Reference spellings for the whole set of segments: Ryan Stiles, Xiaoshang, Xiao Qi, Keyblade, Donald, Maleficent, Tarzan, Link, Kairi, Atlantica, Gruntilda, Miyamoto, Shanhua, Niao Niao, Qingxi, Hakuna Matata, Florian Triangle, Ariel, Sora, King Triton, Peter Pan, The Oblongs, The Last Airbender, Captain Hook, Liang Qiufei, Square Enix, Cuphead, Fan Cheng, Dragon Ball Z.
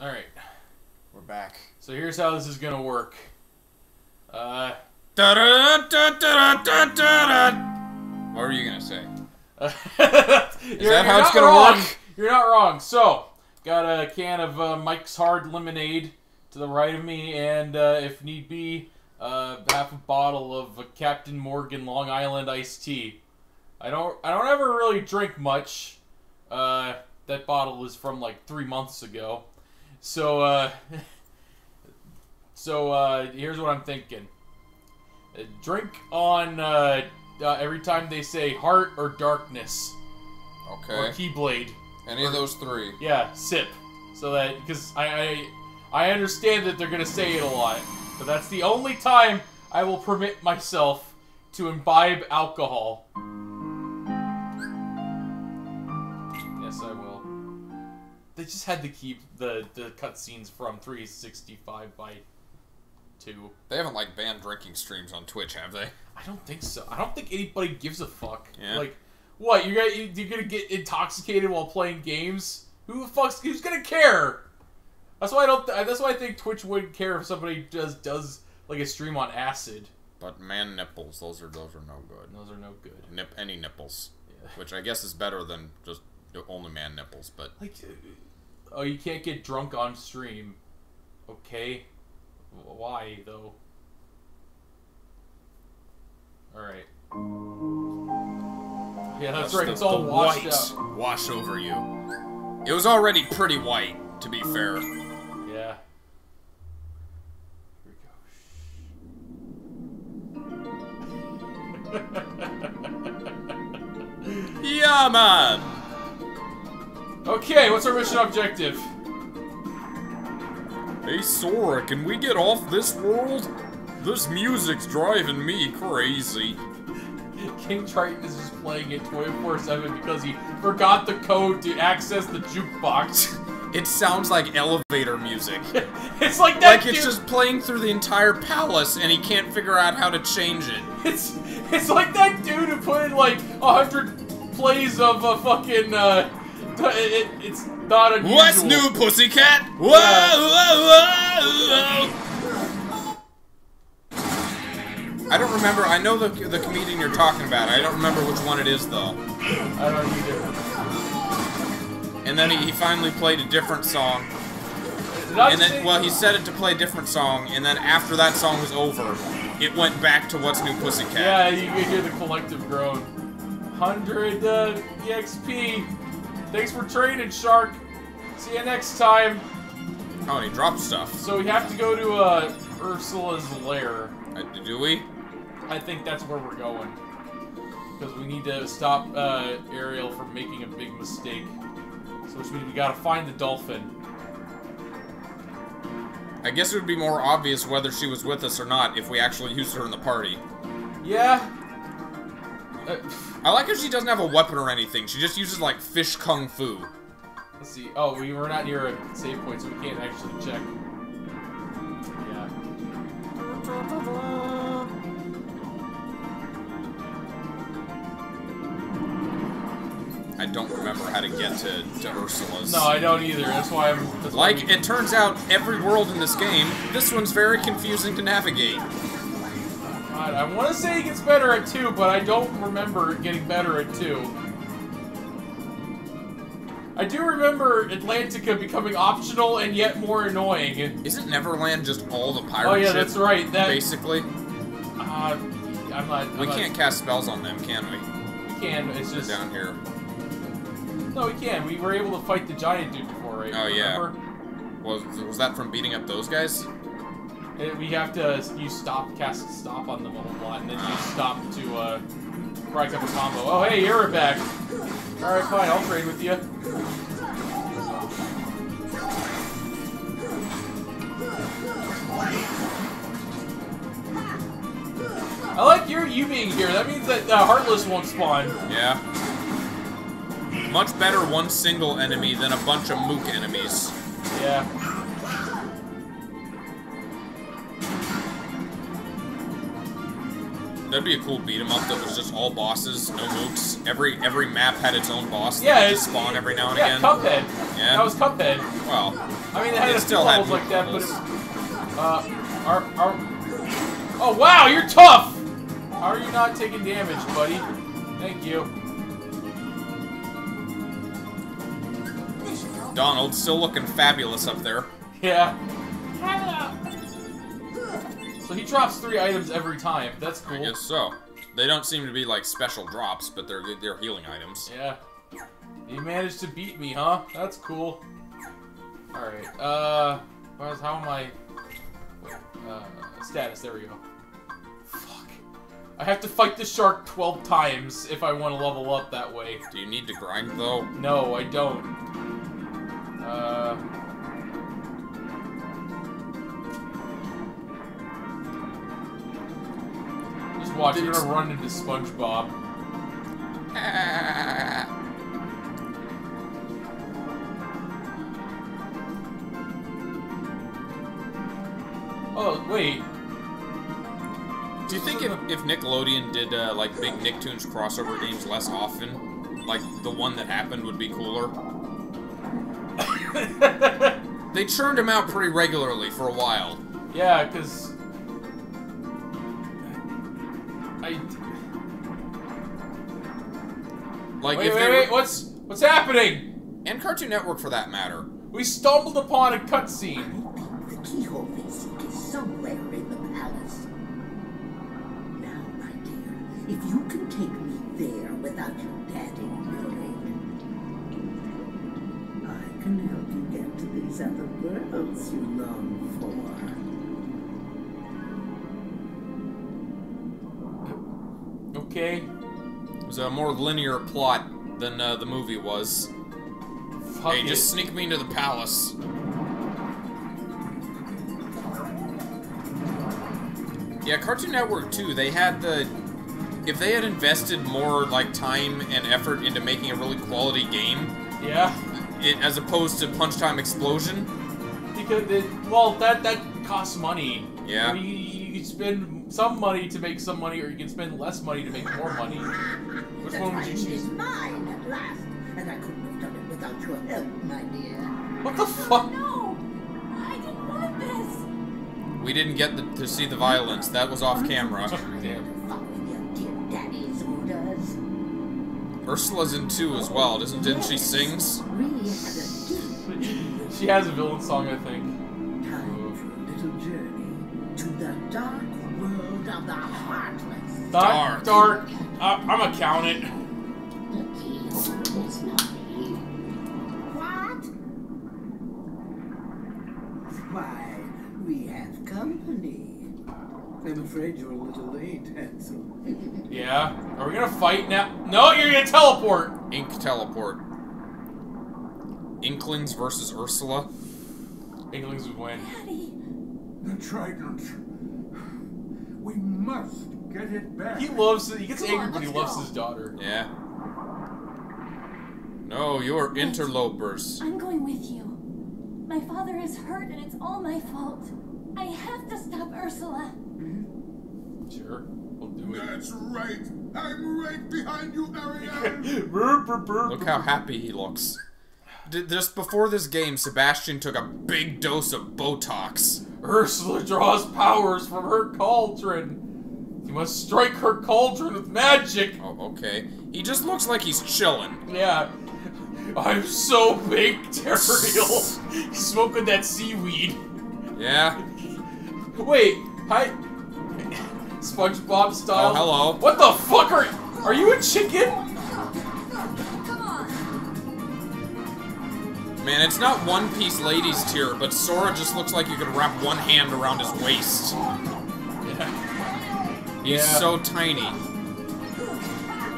All right, we're back. So here's how this is gonna work. What were you gonna say? Is that how it's gonna work? You're not wrong. So, got a can of Mike's Hard Lemonade to the right of me, and if need be, half a bottle of Captain Morgan Long Island iced tea. I don't ever really drink much. That bottle is from like 3 months ago. So, here's what I'm thinking. Drink on, every time they say heart or darkness. Okay. Or Keyblade. Any of those three. Yeah, sip. So that, because I understand that they're going to say it a lot. But that's the only time I will permit myself to imbibe alcohol. Yes, I will. They just had to keep the cutscenes from 365 by 2. They haven't, like, banned drinking streams on Twitch, have they? I don't think so. I don't think anybody gives a fuck. Yeah. Like, what, you're gonna get intoxicated while playing games? Who the fuck's, who's gonna care? That's why I don't, that's why I think Twitch wouldn't care if somebody just does, like, a stream on acid. But man nipples, those are no good. Those are no good. Any nipples. Yeah. Which I guess is better than just only man nipples, but... Like, oh, you can't get drunk on stream. Okay. Why, though? Alright. Yeah, that's right, it's all washed out. Wash over you. It was already pretty white, to be fair. Yeah. Here we go. Yeah, man! Okay, what's our mission objective? Hey Sora, can we get off this world? This music's driving me crazy. King Triton is just playing it 24/7 because he forgot the code to access the jukebox. It sounds like elevator music. It's like that. Like it's just playing through the entire palace and he can't figure out how to change it. It's like that dude who put in like 100 plays of a fucking it's not unusual. What's new, pussycat? Whoa, whoa, whoa, whoa. I don't remember. I know the comedian you're talking about. I don't remember which one it is, though. I don't either. And then he finally played a different song. And then, well, he said it to play a different song, and then after that song was over, it went back to What's New, Pussycat. Yeah, you can hear the collective groan. 100 EXP. Thanks for trading, Shark. See you next time. Oh, and he dropped stuff. So we have to go to Ursula's lair. Do we? I think that's where we're going. Because we need to stop Ariel from making a big mistake. So which means we gotta find the dolphin. I guess it would be more obvious whether she was with us or not if we actually used her in the party. Yeah. I like how she doesn't have a weapon or anything. She just uses, like, fish kung fu. Let's see. Oh, we were not near a save point, so we can't actually check. Yeah. I don't remember how to get to Ursula's. No, I don't either. That's why I'm... That's like, it turns out, every world in this game, this one's very confusing to navigate. I want to say it gets better at 2, but I don't remember it getting better at 2. I do remember Atlantica becoming optional and yet more annoying. Isn't Neverland just all the pirate shit? Oh yeah, that's right. That, basically. I'm not... We can't cast spells on them, can we? We can, it's just... down here. No, we can. We were able to fight the giant dude before, right? Oh remember? Yeah. Was that from beating up those guys? We have to use stop, cast stop on them a whole lot, and then use stop to rack up a combo. Oh, hey, you're back. Alright, fine, I'll trade with you. I like you being here. That means that Heartless won't spawn. Yeah. Much better one single enemy than a bunch of mook enemies. Yeah. That'd be a cool beat-em-up that was just all bosses, no mooks. Every map had its own boss that would just spawn every now and again. Cuphead. Yeah. That was Cuphead. Well, I mean, they had a few levels like that, but it, oh wow, you're tough. How are you not taking damage, buddy? Thank you. Donald still looking fabulous up there. Yeah. So he drops 3 items every time. That's cool. I guess so. They don't seem to be like special drops, but they're healing items. Yeah. You managed to beat me, huh? That's cool. Alright, how am I... status, there we go. Fuck. I have to fight the shark 12 times if I want to level up that way. Do you need to grind, though? No, I don't. Just watch, you're gonna run into SpongeBob. Oh, wait. Do you think if Nickelodeon did, like, big Nicktoons crossover games less often, like, the one that happened would be cooler? They churned them out pretty regularly for a while. Yeah, because... Like, wait, if wait, wait, what's happening? And Cartoon Network, for that matter. We stumbled upon a cutscene. The keyhole basic is somewhere in the palace. Now, my dear, if you can take me there without your daddy knowing, I can help you get to these other worlds you long for. Okay. It was a more linear plot than the movie was. Fuck hey, it. Just sneak me into the palace. Yeah, Cartoon Network, too, they had the... If they had invested more, like, time and effort into making a really quality game... Yeah. As opposed to Punch Time Explosion... Because, well, that costs money. Yeah. I mean, you can spend some money to make some money, or you can spend less money to make more money. Which one would you choose? Mine at last, and I couldn't have done it without your help, my dear. What the fuck? No! I didn't want this! We didn't get to see the violence. That was off camera. Ursula's in 2 as well, didn't she sings? She has a villain song, I think. Time for a little journey to the dark world of the Heartless. Dark. Dark. I'm a count it. The keyhole is not here. What? Why? We have company. I'm afraid you're a little late, Hansel. Yeah? Are we gonna fight now? No, you're gonna teleport! Ink teleport. Inklings versus Ursula. Inklings would win. Daddy. The trident. We must get it back. He loves it. He gets angry, but he loves his daughter. Yeah. No, you're interlopers. I'm going with you. My father is hurt, and it's all my fault. I have to stop Ursula. Sure, we'll do it. That's right. I'm right behind you, Ariel. Look how happy he looks. Just before this game, Sebastian took a big dose of Botox. Ursula draws powers from her cauldron. You must strike her cauldron with magic. Oh, okay. He just looks like he's chilling. Yeah. I'm so baked, Ariel. Smoking that seaweed. Yeah. Wait, hi. SpongeBob style. Oh, hello. What the fuck are you a chicken? Come on. Man, it's not One Piece ladies tier, but Sora just looks like you could wrap one hand around his waist. Yeah. He's so tiny.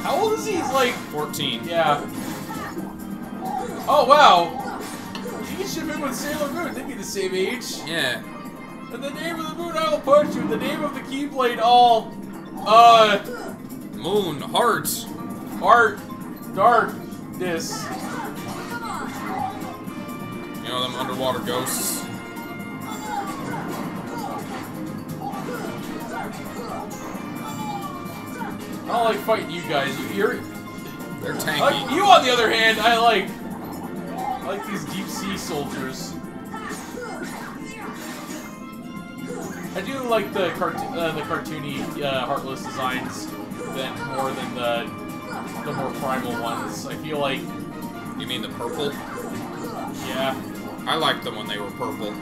How old is he? He's like 14. Yeah. Oh, wow! He should have been with Sailor Moon. They'd be the same age. Yeah. In the name of the moon, I will punch you. In the name of the Keyblade, all... Moon, heart. Heart. Darkness. You know them underwater ghosts? I don't like fighting you guys. You hear it? They're tanky. You, on the other hand, I like... like these deep sea soldiers. I do like the cartoony Heartless designs more than the more primal ones. I feel like. You mean the purple? Yeah. I liked them when they were purple,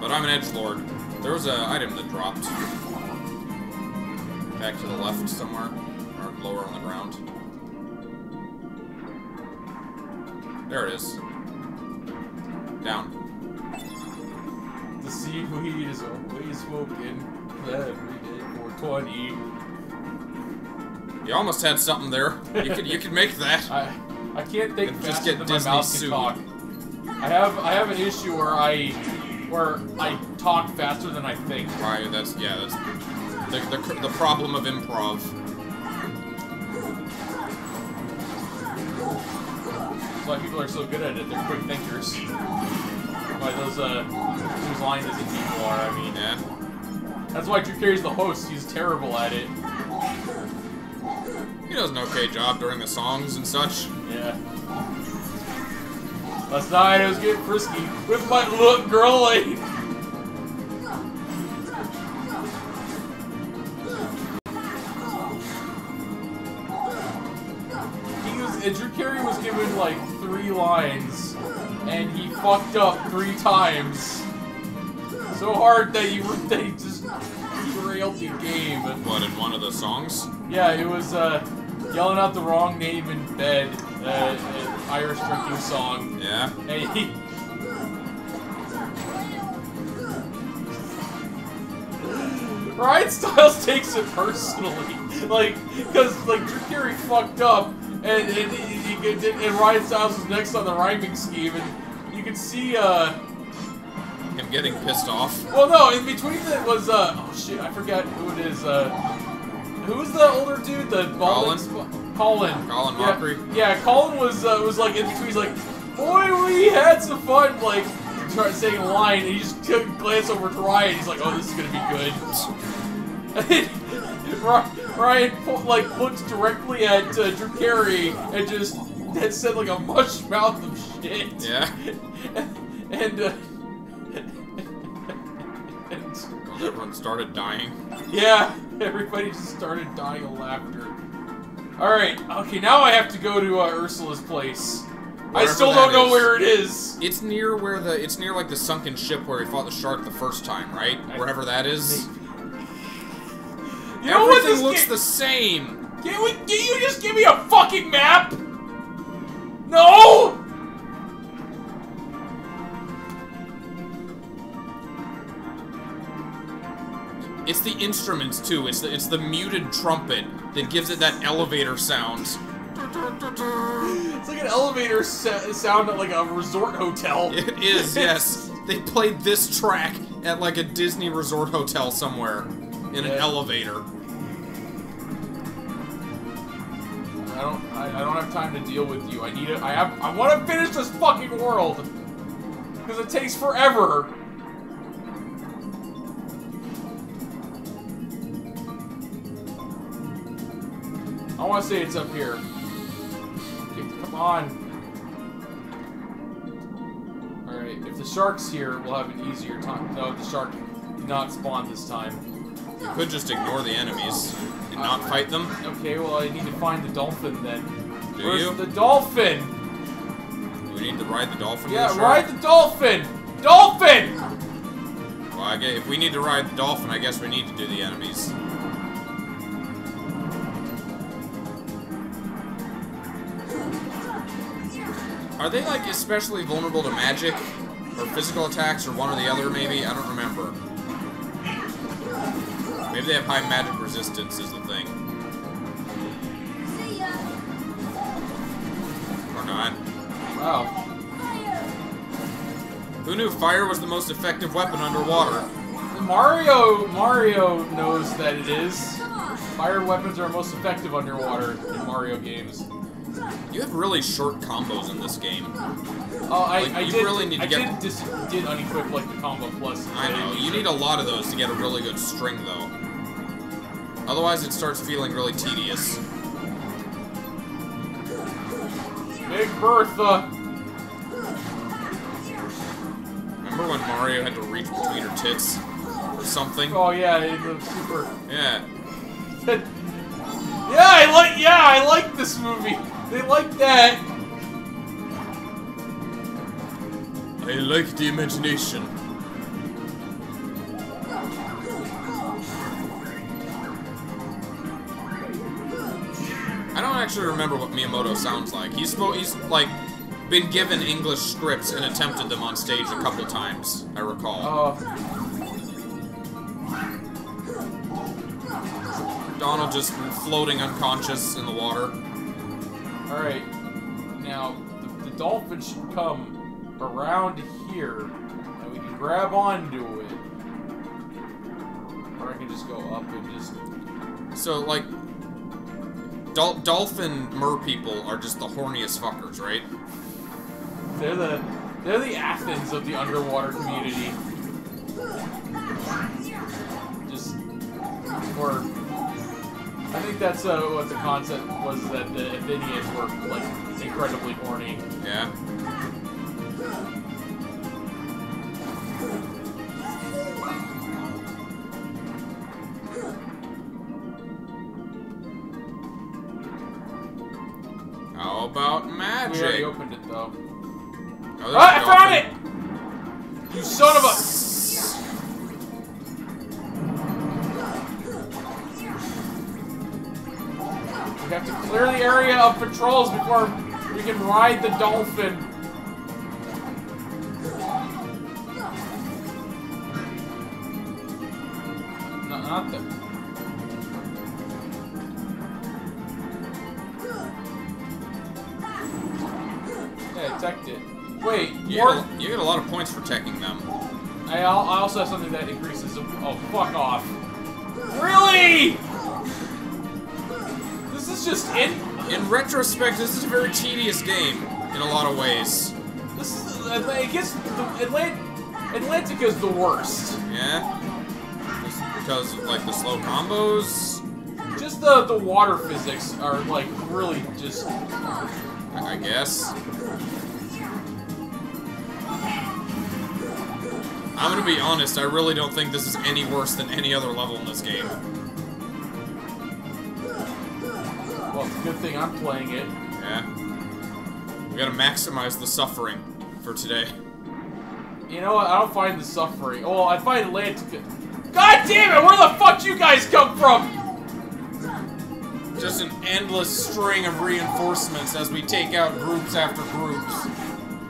but I'm an edgelord. There was an item that dropped. Back to the left somewhere, or lower on the ground. There it is. Down. The seaweed is always woken every day for 20. You almost had something there. You could make that. I can't think fast enough that my mouth can talk. I have an issue where I talk faster than I think. Right. That's the problem of improv. That's why people are so good at it. They're quick thinkers. Why those line as people are. I mean. Yeah. That's why Drew Carey's the host. He's terrible at it. He does an okay job during the songs and such. Yeah. Last night I was getting frisky with my little girl lady. Drew Carey was given like 3 lines, and he fucked up 3 times. So hard that they just derailed the game. What, in one of the songs? Yeah, it was yelling out the wrong name in bed. An Irish drinking song. Yeah. Hey. Ryan Stiles takes it personally, because Drew Carey fucked up, and Ryan Stiles was next on the rhyming scheme, and you could see him getting pissed off. Well, no, in between that was oh shit, I forgot who it is. Who's the older dude? The bald. Colin Mockery. Yeah, Colin was like in between. He's like, boy, we had some fun, like saying a line, and he just took a glance over to Ryan. He's like, oh, this is gonna be good. And then Ryan like looks directly at Drew Carey and just said like a mush mouth of shit. Yeah. and everyone started dying. Yeah, everybody just started dying of laughter. Alright, okay, now I have to go to Ursula's place. I still don't know where it is. It's near where it's near like the sunken ship where he fought the shark the first time, right? Wherever that is. You know what? Everything looks the same. Can you just give me a fucking map? No! It's the instruments too. It's the muted trumpet that gives it that elevator sound. It's like an elevator sound at like a resort hotel. It is, yes. They played this track at like a Disney resort hotel somewhere in an elevator. I don't have time to deal with you. I want to finish this fucking world because it takes forever. I want to say it's up here. Come on. Alright, if the shark's here, we'll have an easier time. No, the shark did not spawn this time. You could just ignore the enemies and not fight them. Okay, well, I need to find the dolphin then. Where's the dolphin? Do we need to ride the dolphin? Yeah, the ride the dolphin! Dolphin! Well, I guess if we need to ride the dolphin, I guess we need to do the enemies. Are they, like, especially vulnerable to magic? Or physical attacks, or one or the other, maybe? I don't remember. Maybe they have high magic resistance is the thing. Or not. Wow. Who knew fire was the most effective weapon underwater? Mario knows that it is. Fire weapons are most effective underwater in Mario games. You have really short combos in this game. Oh, I really did unequip like the combo plus. I know. You need a lot of those to get a really good string, though. Otherwise, it starts feeling really tedious. Big Bertha. Mario had to reach between her tits or something. Oh yeah, the super. Yeah. Yeah, I like this movie. They like that. I like the imagination. I don't actually remember what Miyamoto sounds like. He's like been given English scripts and attempted them on stage a couple times, I recall. Donald just floating unconscious in the water. Alright. Now, the dolphin should come around here, and we can grab onto it. Or I can just go up and just... So, like... dolphin mer people are just the horniest fuckers, right? They're the Athens of the underwater community. Just... Or... I think that's what the concept was, that the Athenians were, like, incredibly horny. Yeah. How about magic? We already opened it, though. Oh, I found it! You son of a... We have to clear the area of patrols before we can ride the dolphin. No, not the... Yeah, I teched it. Wait, you get a lot of points for teching them. I also have something that increases... Oh, fuck off. Really?! This is just in retrospect, this is a very tedious game in a lot of ways. This is I guess Atlantica is the worst. Yeah, just because of like the slow combos. Just the water physics are like really just. I guess. I'm gonna be honest. I really don't think this is any worse than any other level in this game. Well, it's a good thing I'm playing it. Yeah. We gotta maximize the suffering for today. You know what? I don't find the suffering. Oh, I find Atlantica. God damn it! Where the fuck you guys come from? Just an endless string of reinforcements as we take out groups after groups.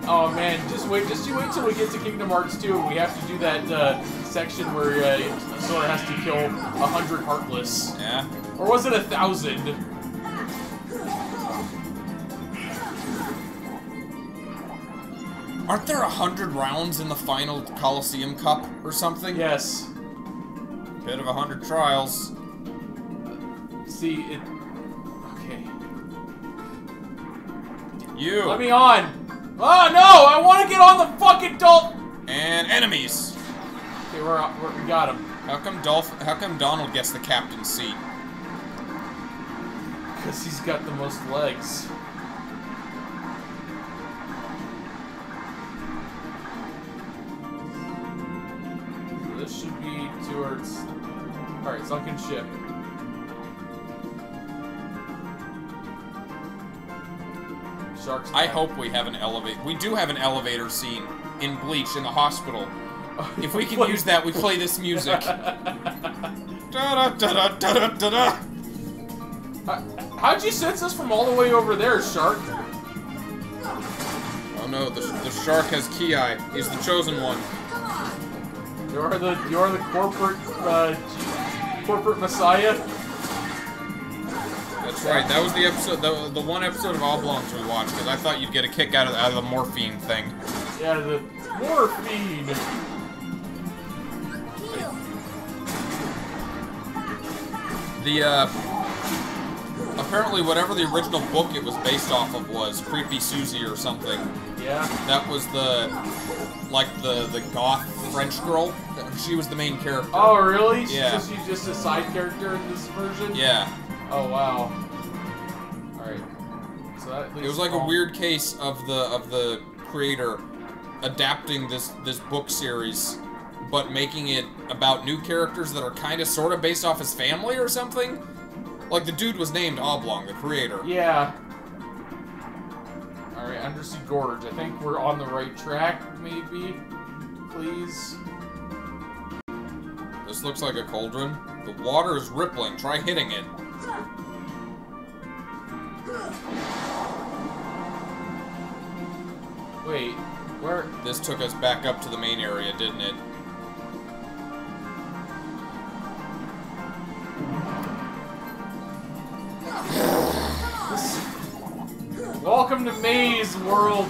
Oh man, just you wait till we get to Kingdom Hearts 2. We have to do that section where Sora has to kill 100 Heartless. Yeah. Or was it 1,000? Aren't there 100 rounds in the final Colosseum Cup or something? Yes. Bit of 100 trials. See, it... Okay. You! Let me on! Oh, no! I want to get on the fucking dolphin! And enemies! Okay, we got him. How come Donald gets the captain's seat? Because he's got the most legs. This should be towards... Alright, sunken ship. Sharks. I hope we have an elevator. We do have an elevator scene in Bleach in the hospital. If we can use that, we play this music. Da-da-da-da-da-da-da-da! How'd you sense this from all the way over there, shark? Oh no, the shark has ki-eye. He's the chosen one. You're the corporate messiah. That's right. That was the episode, the one episode of Oblongs we watched, because I thought you'd get a kick out of the morphine thing. Yeah, the morphine. The apparently whatever the original book it was based off of was Creepy Susie or something. Yeah. That was the goth French girl. She was the main character. Oh, really? Yeah. She's just a side character in this version? Yeah. Oh, wow. Alright. So that at least it was like a weird case of the creator adapting this book series, but making it about new characters that are kind of sort of based off his family or something. Like, the dude was named Oblong, the creator. Yeah. Alright, Undersea Gorge. I think we're on the right track, maybe? Please? This looks like a cauldron. The water is rippling. Try hitting it. Wait, where? This took us back up to the main area, didn't it? Welcome to Maze World!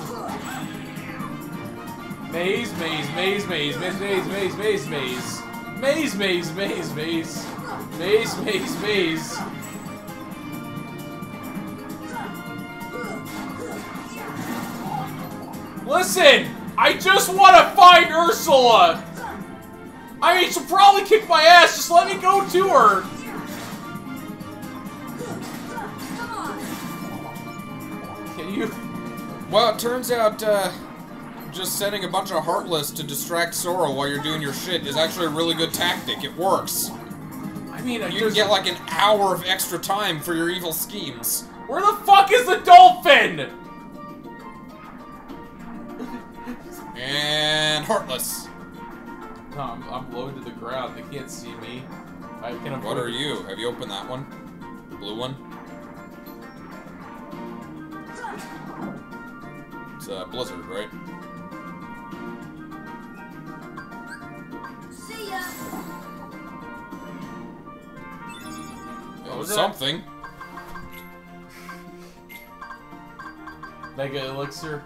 Maze, maze, maze, maze, maze, maze, maze, maze, maze. Maze, maze, maze, maze. Maze, maze, maze. Listen! I just want to find Ursula! I mean, she'll probably kick my ass, just let me go to her! Well, it turns out, just sending a bunch of Heartless to distract Sora while you're doing your shit is actually a really good tactic. It works. I mean, you can get like an hour of extra time for your evil schemes. Where the fuck is the dolphin? And Heartless. No, I'm low to the ground. They can't see me. I can avoid. What are you? Have you opened that one? The blue one? It's Blizzard, right? See ya. Oh, something. Mega elixir.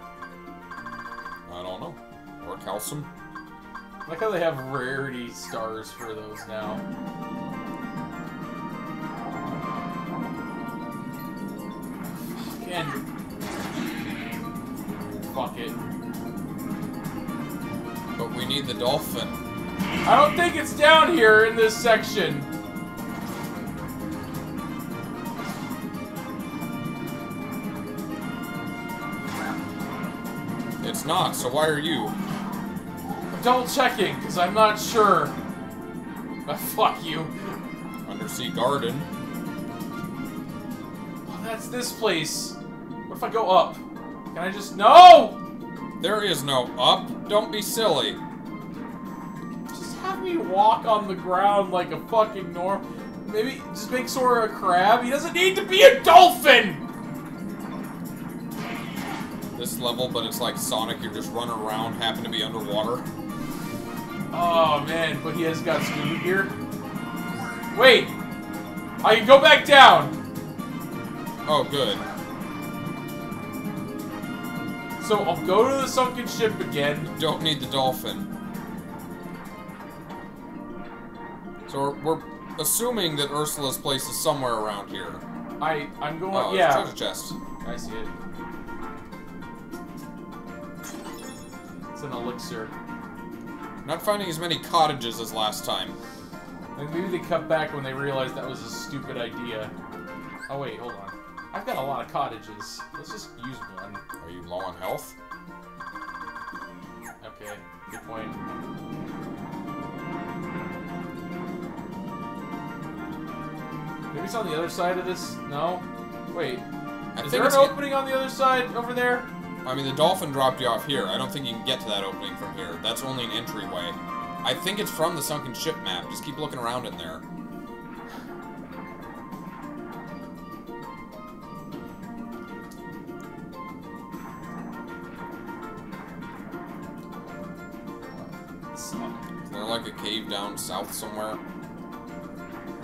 I don't know. Or calcium. I like how they have rarity stars for those now. Andrew. Fuck it. But we need the dolphin. I don't think it's down here in this section. It's not, so why are you? I'm double checking, because I'm not sure. But fuck you. Undersea garden. Oh, that's this place. What if I go up? Can I just- No! There is no up. Don't be silly. Just have me walk on the ground like a fucking norm. Maybe just make Sora a crab. He doesn't need to be a dolphin! This level, but it's like Sonic. You just run around, happen to be underwater. Oh, man. But he has got scuba gear. Wait! I can go back down! Oh, good. So, I'll go to the sunken ship again. Don't need the dolphin. So, we're assuming that Ursula's place is somewhere around here. I'm going, oh, yeah. Treasure chest. I see it. It's an elixir. Not finding as many cottages as last time. And maybe they cut back when they realized that was a stupid idea. Oh, wait, hold on. I've got a lot of cottages. Let's just use one. Are you low on health? Okay, good point. Maybe it's on the other side of this? No? Wait. Is there an opening on the other side over there? I mean, the dolphin dropped you off here. I don't think you can get to that opening from here. That's only an entryway. I think it's from the sunken ship map. Just keep looking around in there. Like a cave down south somewhere.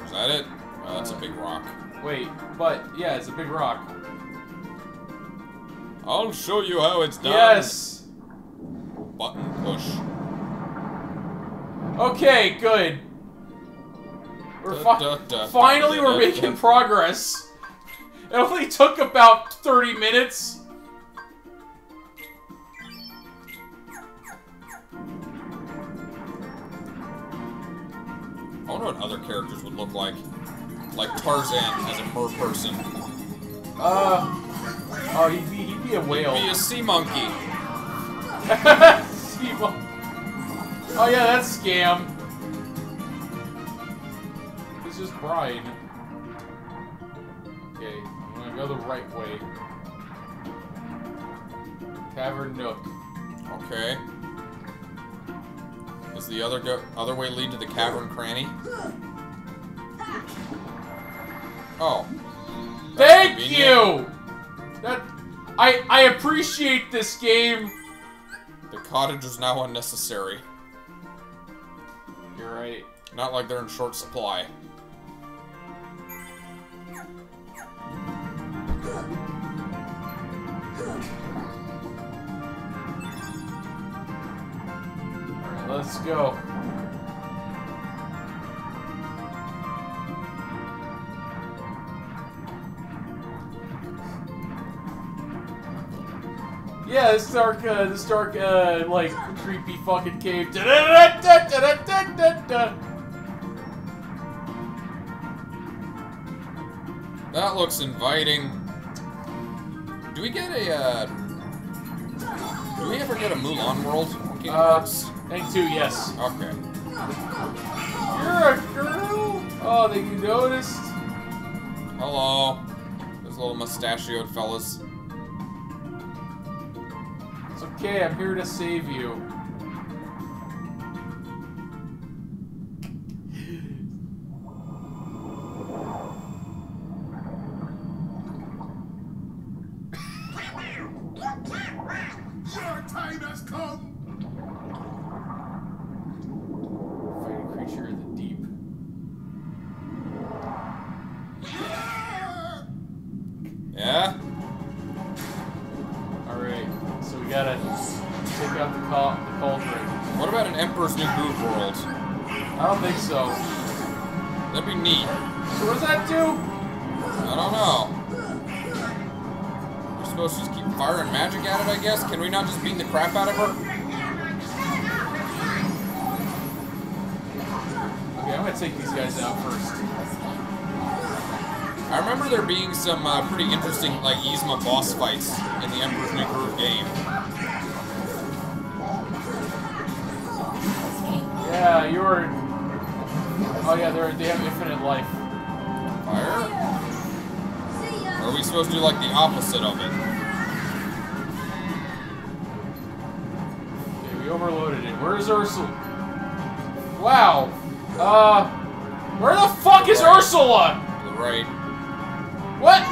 Is that it? Oh, that's a big rock. Wait, but yeah, it's a big rock. I'll show you how it's done. Yes. Button push. Okay, good. We're finally, we're making progress. It only took about 30 minutes. I wonder what other characters would look like. Like Tarzan as a mer person. Oh, he'd be a whale. He'd be a sea monkey. Oh yeah, that's Scam. It's just Brian. Okay, I'm gonna go the right way. Tavern Nook. Okay. Does the other way lead to the Cavern Cranny? Oh. Thank you! That I appreciate this game. The cottage is now unnecessary. You're right. Not like they're in short supply. Alright, let's go. Yeah, this dark, like, creepy fucking cave. That looks inviting. Do we get a, do we ever get a Mulan world? Thank you, yes. Okay. You're a girl? Oh, that you noticed? Hello. Those little mustachioed fellas. Okay, I'm here to save you. Your time has come. Fighting creature in the deep. Yeah. All right. So we gotta take out the cauldron. What about an Emperor's New Groove world? I don't think so. That'd be neat. So what does that do? I don't know. We're supposed to just keep firing magic at it, I guess? Can we not just beat the crap out of her? Okay, I'm gonna take these guys out first. I remember there being some pretty interesting, like, Yzma boss fights in the Emperor's New Groove game. Yeah, you're... Oh yeah, they have infinite life. Fire? Or are we supposed to do, like, the opposite of it? Okay, we overloaded it. Where's Ursula? Wow! Where the fuck is Ursula? To the right. What?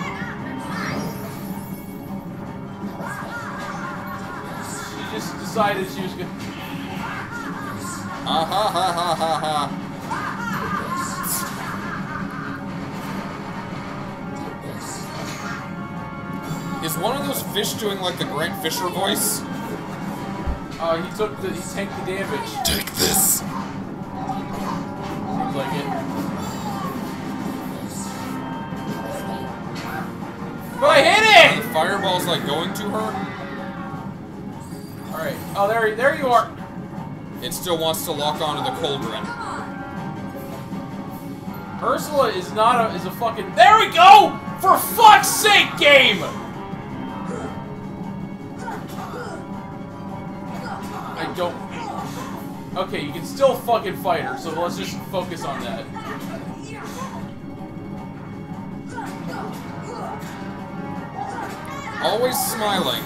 She just decided she was gonna... Ha ha ha ha ha ha. Is one of those fish doing like the Grant Fisher voice? He tanked the damage. Take this! Seems like it. But I hit it! The fireball's like going to her. Alright. Oh, there you are. It still wants to lock onto the cauldron. Ursula is not a fucking. There we go! For fuck's sake, game! I don't. Okay, you can still fucking fight her, so let's just focus on that. Always smiling.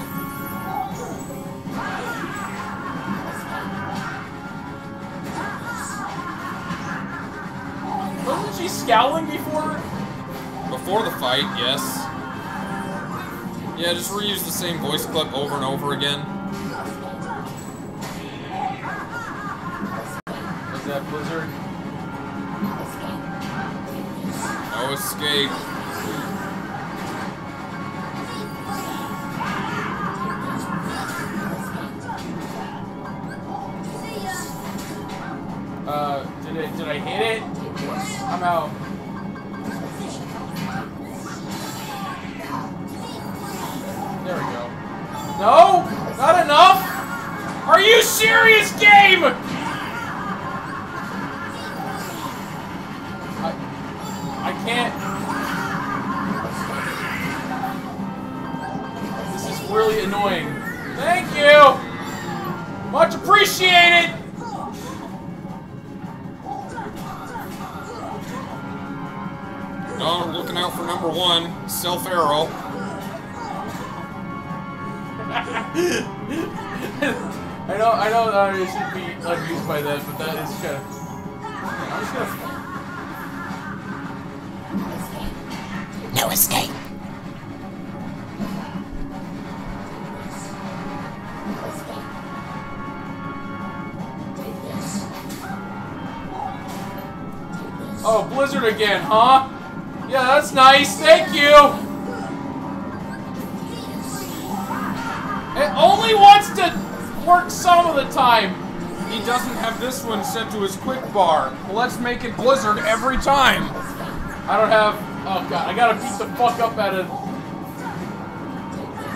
Wasn't she scowling before? Before the fight, yes. Yeah, just reuse the same voice clip over and over again. Was that Blizzard? No escape. Did I hit it? I'm out. There we go. No! Not enough! Are you serious, game?! I can't. This is really annoying. Thank you! Much much appreciated! Donald looking out for number one, self-arrow. I know it should be unused by that, but that is kind of... I'm just gonna... No escape! Oh, Blizzard again, huh? Yeah, that's nice. Thank you. It only wants to work some of the time. He doesn't have this one set to his quick bar. Well, let's make it Blizzard every time. I don't have... Oh, God. I gotta beat the fuck up at it.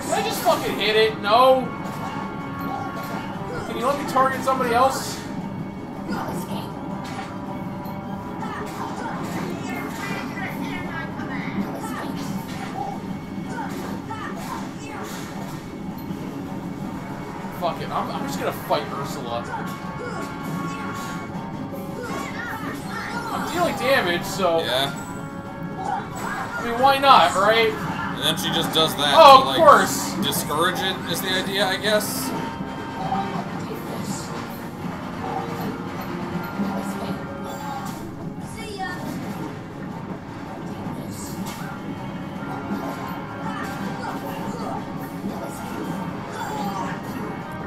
Did I just fucking hit it? No. Can you let me target somebody else? Fuck it, I'm just gonna fight Ursula. I'm dealing damage, so... Yeah. I mean, why not, right? And then she just does that. Oh, to, like, of course! Discourage it is the idea, I guess.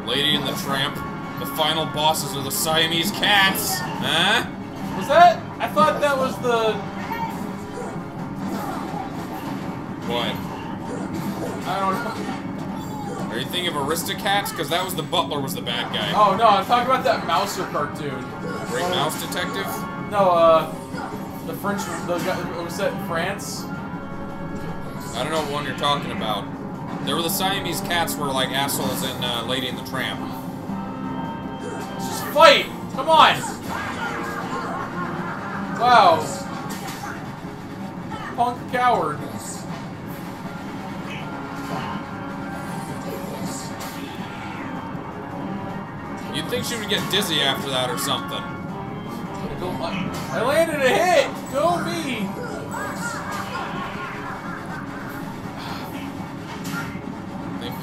Lady and the Tramp. The final bosses are the Siamese cats. Huh? Was that? I thought that was the... What? I don't know. Are you thinking of Aristocats? Because that was the butler was the bad guy. Oh, no, I'm talking about that Mouser cartoon. Great Mouse Detective? No, the French... was that in France? I don't know what one you're talking about. There were the Siamese cats were like assholes in Lady and the Tramp. Just fight! Come on! Wow. Punk coward. You'd think she would get dizzy after that or something. I landed a hit! Go me!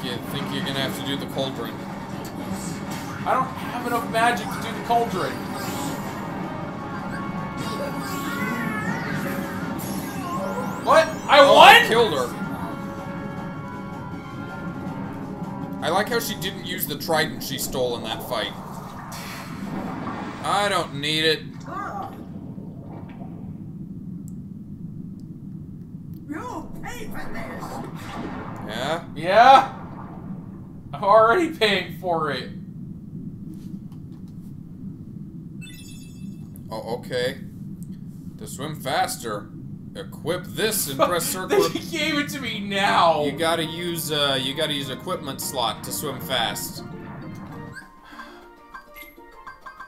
I think you're gonna have to do the cauldron. I don't have enough magic to do the cauldron. What? I won? I killed her. I like how she didn't use the trident she stole in that fight. I don't need it. You'll pay for this. Yeah? Yeah? I'm already paying for it. Oh, okay. To swim faster, equip this and press circle. He gave it to me now. You gotta use equipment slot to swim fast.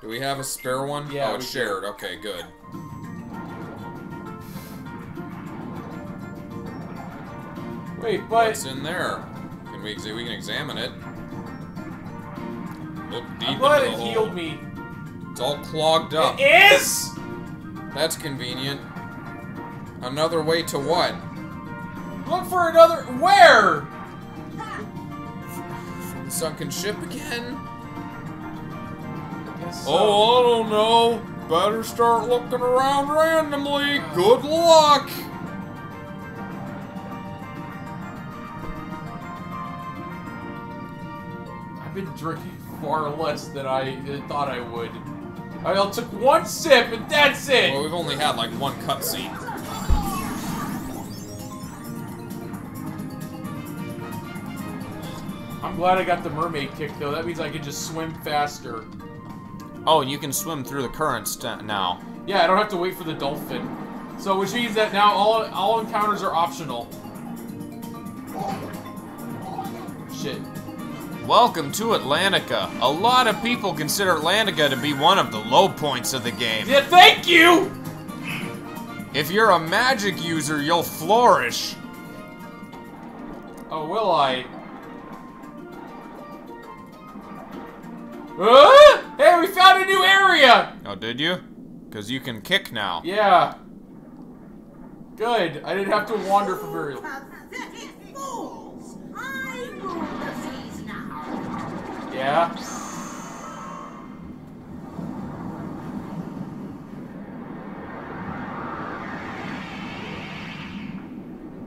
Do we have a spare one? Yeah. Oh, it's shared. Can. Okay, good. Wait, but what's in there? We can examine it. Look deep. I'm glad it healed me. It's all clogged up. It is? That's convenient. Another way to what? Look for another... Where? From the sunken ship again? I guess so. Oh, I don't know. Better start looking around randomly. Good luck. Been drinking far less than I thought I would. I took one sip and that's it! Well, we've only had like one cutscene. I'm glad I got the mermaid kick though. That means I can just swim faster. Oh, you can swim through the currents now. Yeah, I don't have to wait for the dolphin. So, which means that now all encounters are optional. Shit. Welcome to Atlantica. A lot of people consider Atlantica to be one of the low points of the game. Yeah, thank you! If you're a magic user, you'll flourish. Oh, will I? Hey, we found a new area! Oh, did you? Because you can kick now. Yeah. Good. I didn't have to wander for very long. Yeah.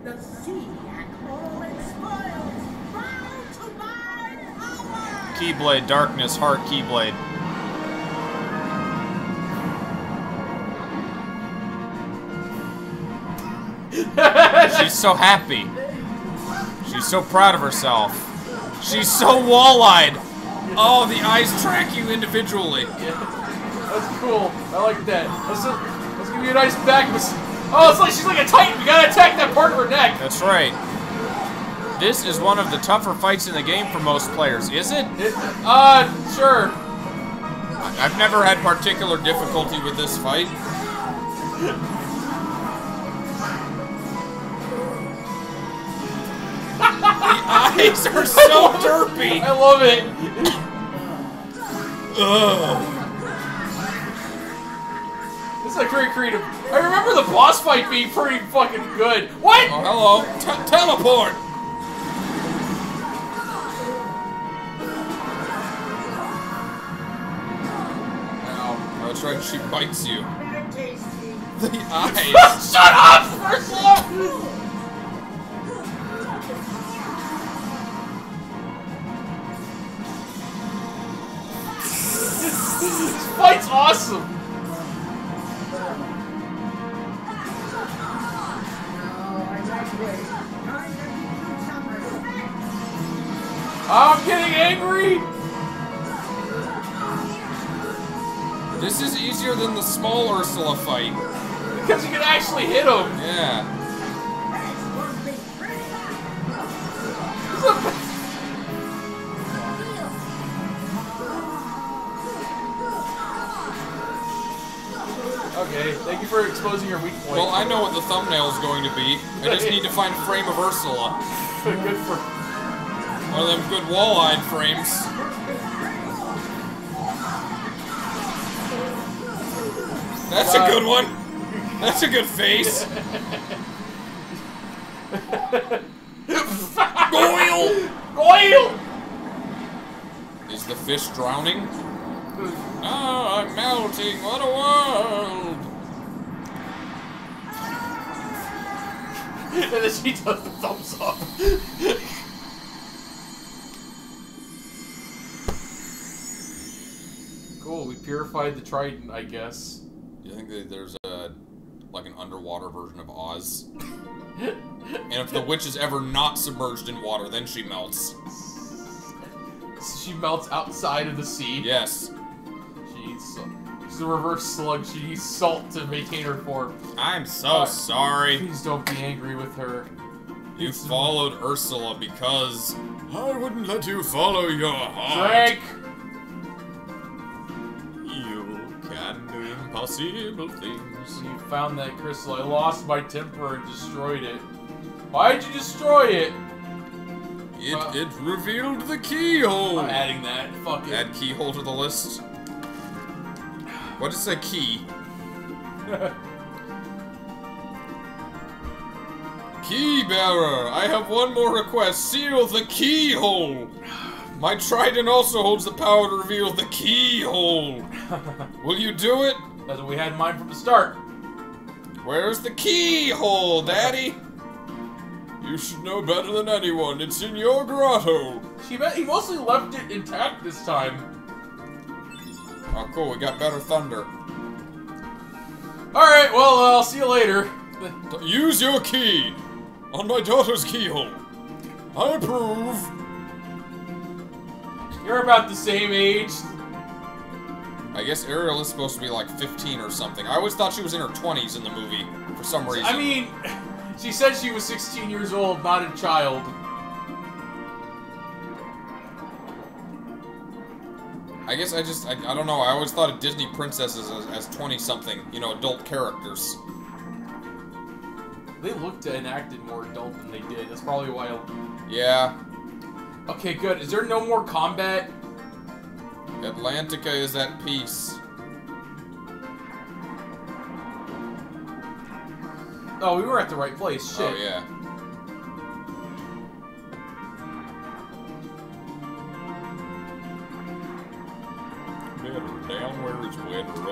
The sea and all its spoils bow to mine power. Keyblade, darkness, heart, Keyblade. She's so happy. She's so proud of herself. She's so wall-eyed. Oh, the eyes track you individually. Yeah. That's cool. I like that. Let's give you a nice back. Oh, it's like she's like a titan. We gotta attack that part of her neck. That's right. This is one of the tougher fights in the game for most players, is it? Sure. I've never had particular difficulty with this fight. The eyes are so derpy. I love it. Ugh. This is like very creative. I remember the boss fight being pretty fucking good. What? Oh, hello. Teleport. Ow. That's right. She bites you. The eyes. Shut up, Ursula. This fight's awesome! I'm getting angry! This is easier than the small Ursula fight. Because you can actually hit him! Yeah. Okay, thank you for exposing your weak point. Well, I know what the thumbnail is going to be. I just need to find a frame of Ursula. Good for... One of them good wall-eyed frames. That's a good one. That's a good face. Goyle! Goyle! Is the fish drowning? Oh, I'm melting, what a world! And then she does the thumbs up. Cool, we purified the Triton, I guess. You think that there's a, like an underwater version of Oz? And if the witch is ever not submerged in water, then she melts. She melts outside of the sea? Yes. She's a reverse slug. She needs salt to maintain her form. I'm so sorry. Please don't be angry with her. You followed Ursula because I wouldn't let you follow your heart. Drink! You can do impossible things. You found that crystal. I lost my temper and destroyed it. Why'd you destroy it? It revealed the keyhole. I'm adding that. Fuck it. Add keyhole to the list. What is a key? Key bearer, I have one more request. Seal the keyhole. My trident also holds the power to reveal the keyhole. Will you do it? That's what we had in mind from the start. Where's the keyhole, Daddy? You should know better than anyone. It's in your grotto. He mostly left it intact this time. Oh, cool. We got better thunder. Alright, well, I'll see you later. Use your key on my daughter's keyhole. I approve. You're about the same age. I guess Ariel is supposed to be like 15 or something. I always thought she was in her 20s in the movie for some reason. I mean, she said she was 16 years old, not a child. I guess I just, I don't know, I always thought of Disney princesses as 20-something, you know, adult characters. They looked and acted more adult than they did, that's probably why Yeah. Okay, good, is there no more combat? Atlantica is at peace. Oh, we were at the right place. Shit. Oh, yeah. Better down where it's wetter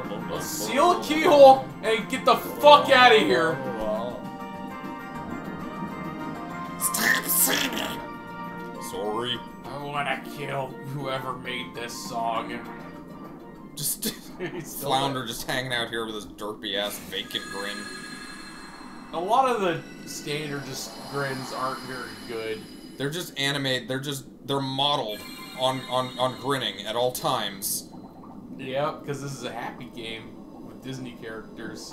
under the sea. Let's seal the keyhole and get the fuck out of here. Stop singing. Sorry. I wanna kill whoever made this song. Just Flounder just hanging out here with his derpy ass vacant grin. A lot of the standard just grins aren't very good. They're just animated. They're modeled on grinning at all times. Yeah, because this is a happy game with Disney characters.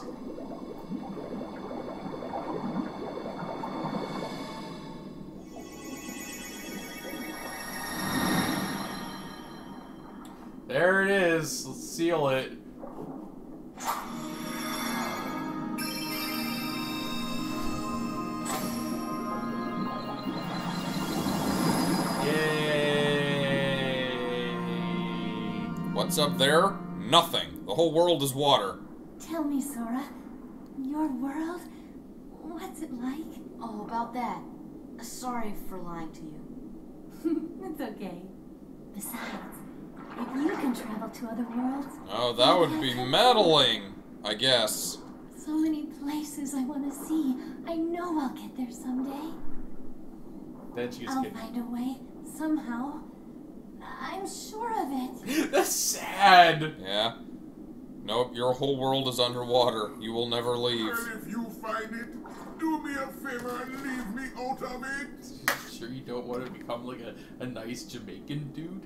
There it is. Let's seal it. Yay! What's up there? Nothing. The whole world is water. Tell me, Sora, your world? What's it like? Oh, about that. Sorry for lying to you. It's okay. Besides, if you can travel to other worlds... Oh, that would be meddling, I guess. So many places I want to see. I know I'll get there someday. Then she's I'll find a way, somehow. I'm sure of it. That's sad. Yeah. Nope, your whole world is underwater. You will never leave. And if you find it, do me a favor and leave me out of it. Sure you don't want to become like a nice Jamaican dude?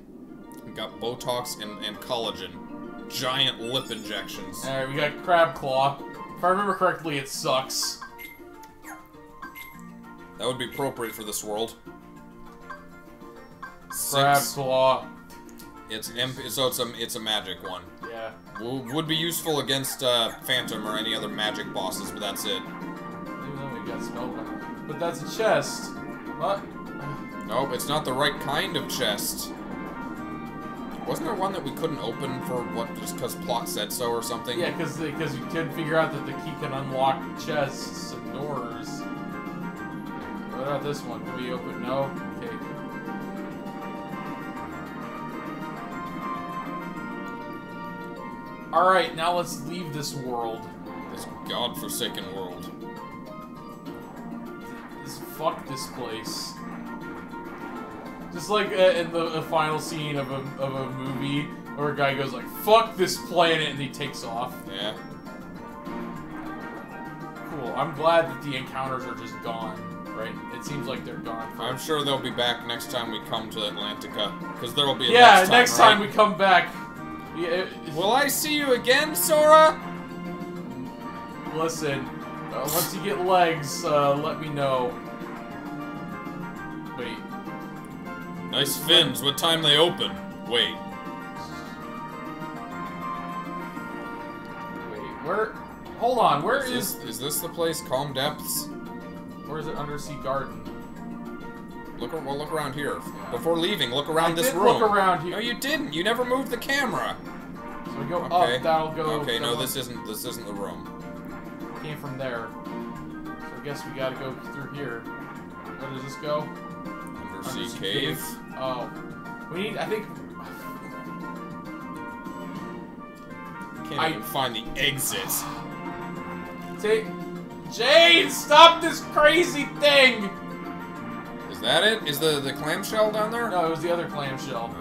We got Botox and collagen. Giant lip injections. Alright, we got Crab Claw. If I remember correctly, it sucks. That would be appropriate for this world. Crab Claw. It's a magic one. Yeah. Would be useful against Phantom or any other magic bosses, but that's it. Even though we got Spellbound. But that's a chest. What? Nope, it's not the right kind of chest. Wasn't there one that we couldn't open for what, just because plot said so or something? Yeah, because you couldn't figure out that the key can unlock chests and doors. What about this one? Can we open? No? Okay. Alright, now let's leave this world. This godforsaken world. Fuck this place. Just like in the final scene of a movie, where a guy goes like, fuck this planet, and he takes off. Yeah. Cool. I'm glad that the encounters are just gone, right? It seems like they're gone. First. I'm sure they'll be back next time we come to Atlantica, because there'll be a next time, right? We come back. Yeah, will I see you again, Sora? Listen, once you get legs, let me know. Wait. Nice fins. What time they open? Wait. Wait, where? Hold on, where is... Is this the place? Calm Depths? Where is it? Undersea Garden. Look, well, look around here. Yeah. Before leaving, look around this room. Look around here. No, you didn't. You never moved the camera. So we go up, that'll go... Okay, no, this isn't the room. Came from there. So I guess we gotta go through here. Where does this go? Undersea Cave. Oh. We need, I think... Can't even find the exit. Take... Jade, stop this crazy thing! Is that it? Is the clamshell down there? No, it was the other clamshell.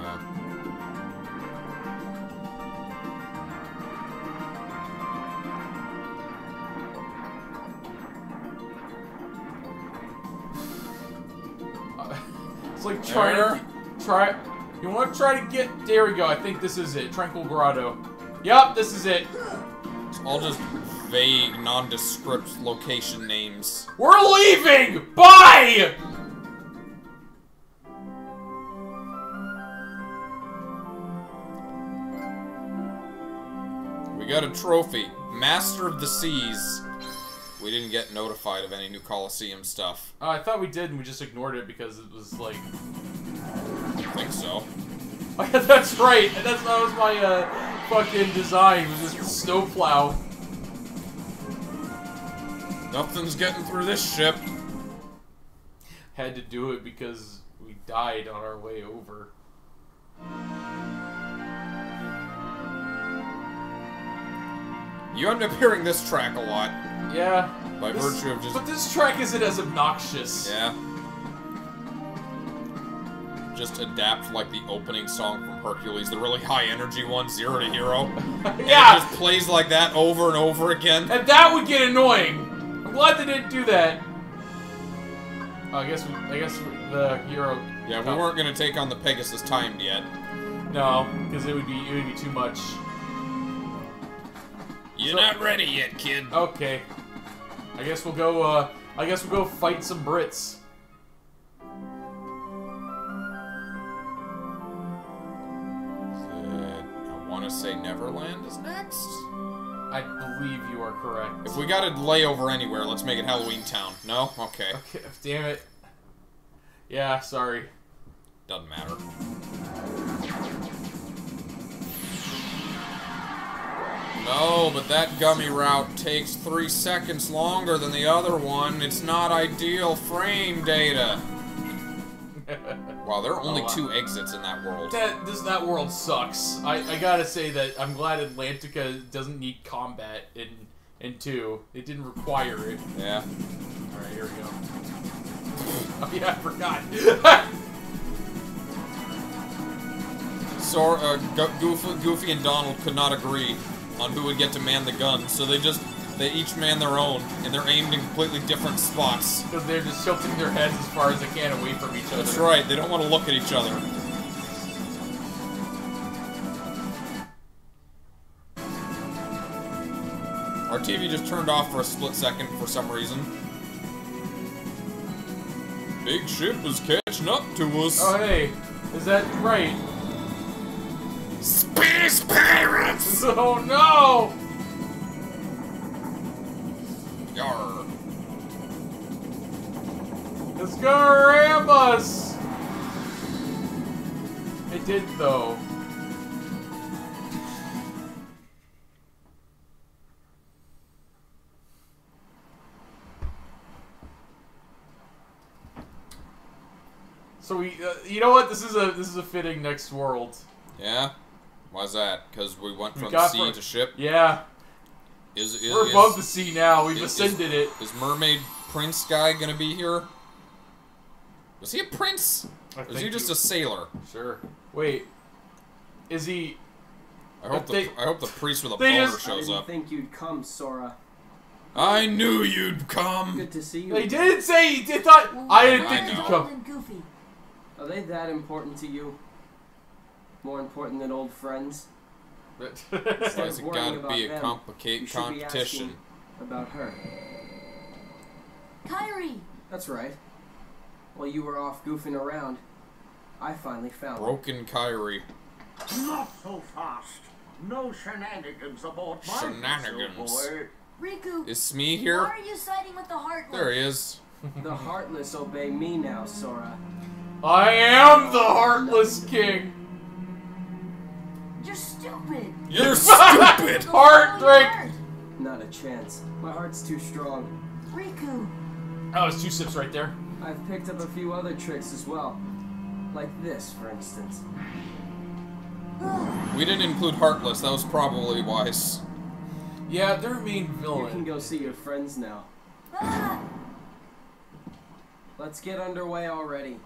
It's like you want to try to get, there we go, I think this is it, Tranquil Grotto. Yup, this is it. It's all just vague, nondescript location names. We're leaving! Bye! We got a trophy. Master of the Seas. We didn't get notified of any new Coliseum stuff. I thought we did, and we just ignored it because it was like... think so. Oh, yeah, that's right. That was my fucking design. Was this snowplow? Nothing's getting through this ship. Had to do it because we died on our way over. You end up hearing this track a lot. Yeah. By virtue of just... But this track isn't as obnoxious. Yeah. Just adapt like the opening song from Hercules, the really high energy one, Zero to Hero. Yeah! It just plays like that over and over again. And that would get annoying. I'm glad they didn't do that. Oh, I guess the Hero... Yeah, we weren't gonna take on the Pegasus timed yet. No, because it would be too much. You're not ready yet, kid. Okay. I guess we'll go fight some Brits. I wanna say Neverland is next? I believe you are correct. If we got a layover anywhere, let's make it Halloween Town. No? Okay. Okay, damn it. Yeah, sorry. Doesn't matter. No, but that gummy route takes 3 seconds longer than the other one. It's not ideal frame data. Wow, there are only two exits in that world. That world sucks. I gotta say that I'm glad Atlantica doesn't need combat in 2. It didn't require it. Yeah. Alright, here we go. Oh yeah, I forgot. Sora, Goofy and Donald could not agree on who would get to man the gun, so they each man their own, and they're aimed in completely different spots. Because they're just tilting their heads as far as they can away from each other. That's right, they don't want to look at each other. Our TV just turned off for a split second for some reason. Big ship is catching up to us. Oh hey, is that right? Space pirates! Oh no! Yar. It's gonna ram us! It did though. So we, you know what? This is a fitting next world. Yeah. Why's that? Because we went from sea to ship? Yeah. We're above the sea now. We've ascended it. Is Mermaid Prince guy going to be here? Was he a prince? Or is he just a sailor? Sure. Wait. Is he... I hope the priest with a boner shows up. I didn't think you'd come, Sora. I knew you'd come. Good to see you. They didn't say he did not. I didn't think you'd come. Are they that important to you? More important than old friends. It's gotta be a complicated competition. About her. Kairi! That's right. While you were off goofing around, I finally found broken Kairi. Not so fast. No shenanigans aboard my shenanigans. Riku! Is Smee here? Why are you siding with the Heartless? There he is. The Heartless obey me now, Sora. I am the Heartless King! You're stupid! You're stupid! Heart drink! Not a chance. My heart's too strong. Riku! Oh, it's 2 sips right there. I've picked up a few other tricks as well. Like this, for instance. We didn't include Heartless, that was probably wise. Yeah, they're mean villain. You can go see your friends now. Ah! Let's get underway already.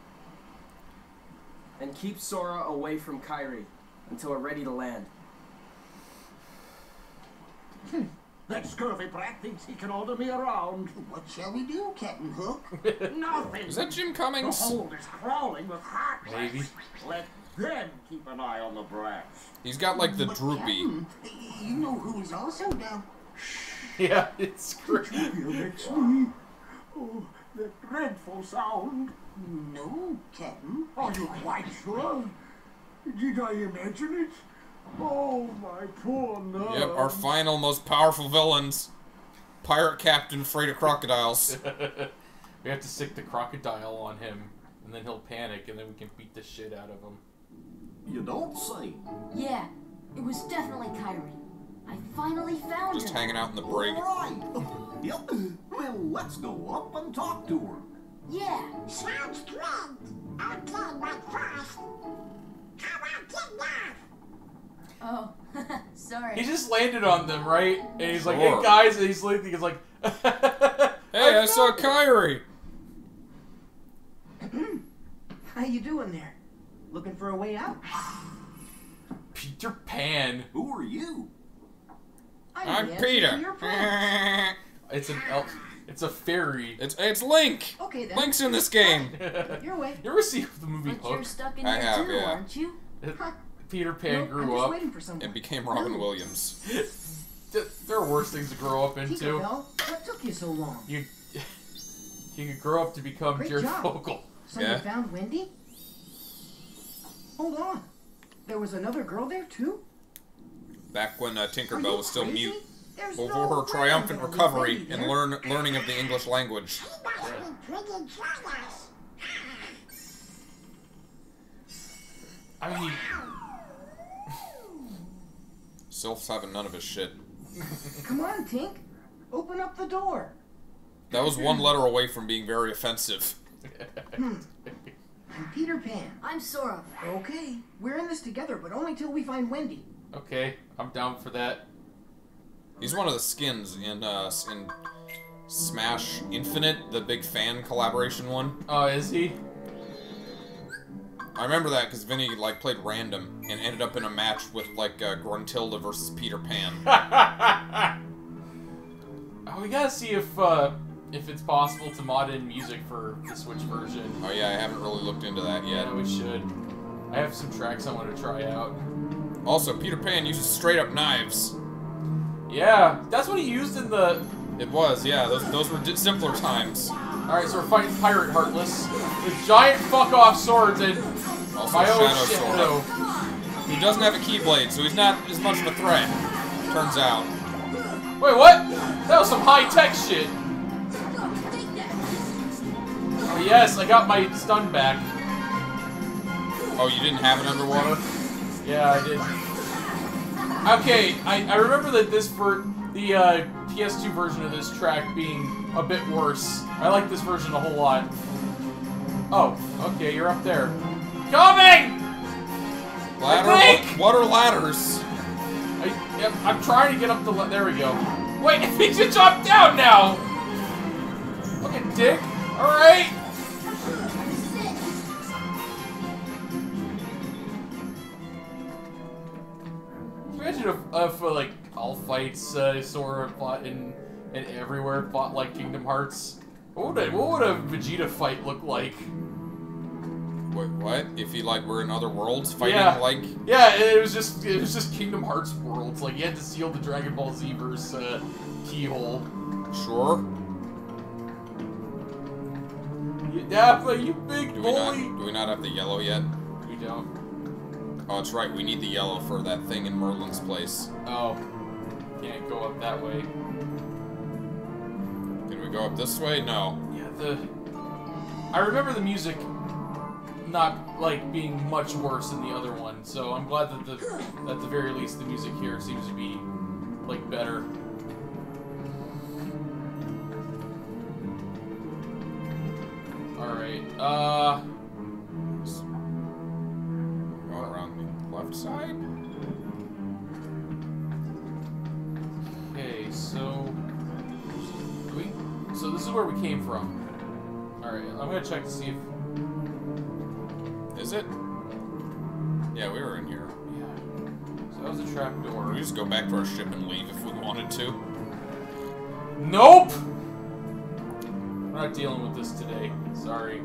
And keep Sora away from Kairi. Until we're ready to land. That scurvy brat thinks he can order me around. What shall we do, Captain Hook? Nothing. Is that Jim Cummings? The hold is crawling with hot legs. Maybe. Let them keep an eye on the brats. He's got like the droopy. Captain, you know who is also down? Yeah, it's creepy. Oh, the dreadful sound. No, Captain. Are you quite sure? Did I imagine it? Oh, my poor nerve. Yep, our final, most powerful villains. Pirate Captain, afraid of crocodiles. We have to stick the crocodile on him. and then he'll panic, and then we can beat the shit out of him. You don't say. Yeah, it was definitely Kairi. I finally found her. Just hanging out in the break. Right. Yep. Well, let's go up and talk to her. Yeah. Sounds great. Okay, but first, how about dinner? Oh, sorry. He just landed on them, right? And he's like, "Hey guys," and he's like, "Hey, I saw Kairi." How you doing there? Looking for a way out? Peter Pan. Who are you? I'm Peter. It's an elf. It's a fairy. It's Link. Okay then. Link's in this game. Your way. You ever see the movie Hook? You're stuck in I have, yeah. Aren't you? Peter Pan grew up and became Robin Williams. There are worse things to grow up into. Tinkerbell, what took you so long? You could grow up to become Jared Fogle. Someone found Wendy? Hold on. There was another girl there too? Back when Tinkerbell was still mute. Before her triumphant recovery and learning of the English language. I mean... Sylph's having none of his shit. Come on, Tink. Open up the door. That was one letter away from being very offensive. I'm Peter Pan. I'm Sora. Okay, we're in this together, but only till we find Wendy. Okay, I'm down for that. He's one of the skins in Smash Infinite, the big fan collaboration one. Oh, is he? I remember that because Vinny like played random and ended up in a match with like Gruntilda versus Peter Pan. We gotta see if it's possible to mod in music for the Switch version. Oh yeah, I haven't really looked into that yet. Yeah, we should. I have some tracks I want to try out. Also, Peter Pan uses straight up knives. Yeah, that's what he used in the... It was, yeah. Those were simpler times. Alright, so we're fighting Pirate Heartless. With giant fuck-off swords and... Also my own Shadow Sword. He doesn't have a Keyblade, so he's not as much of a threat. Turns out. Wait, what? That was some high-tech shit. Oh, yes, I got my stun back. Oh, you didn't have it underwater? Yeah, I did. Okay, I remember that this the PS2 version of this track being a bit worse. I like this version a whole lot. Oh, okay, you're up there. Coming! Ladder, I think! What are ladders? I'm trying to get up the there we go. Wait, he just dropped down now! Fucking dick. Alright! Imagine if like all fights Sora plot and everywhere plot like Kingdom Hearts. What would a Vegeta fight look like? What? If he like were in other worlds fighting like? Yeah, it was just Kingdom Hearts worlds. Like you had to seal the Dragon Ball Zverse keyhole. Sure. Yeah, but you big bully. Do we not have the yellow yet? We don't. Oh, that's right. We need the yellow for that thing in Merlin's place. Oh. Can't go up that way. Can we go up this way? No. Yeah, I remember the music not, like, being much worse than the other one, so I'm glad that at the very least the music here seems to be, like, better. Alright, side. Okay, so this is where we came from. Alright, I'm gonna check to see if... Is it? Yeah, we were in here. Yeah. So that was a trap door. We just go back to our ship and leave if we wanted to. Nope! We're not dealing with this today. Sorry.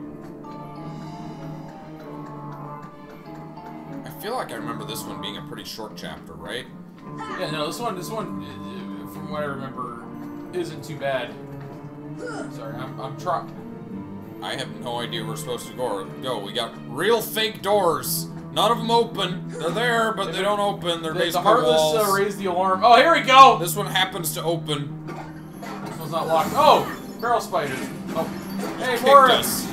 I feel like I remember this one being a pretty short chapter, right? Yeah, no, this one, from what I remember, isn't too bad. Sorry, I'm trapped. I have no idea where we're supposed to go. We got real fake doors. None of them open. They're there, but they don't open. They're basically walls. The Heartless raised the alarm. Oh, here we go! This one happens to open. This one's not locked. Oh! Barrel spider. Oh. Hey, Morris!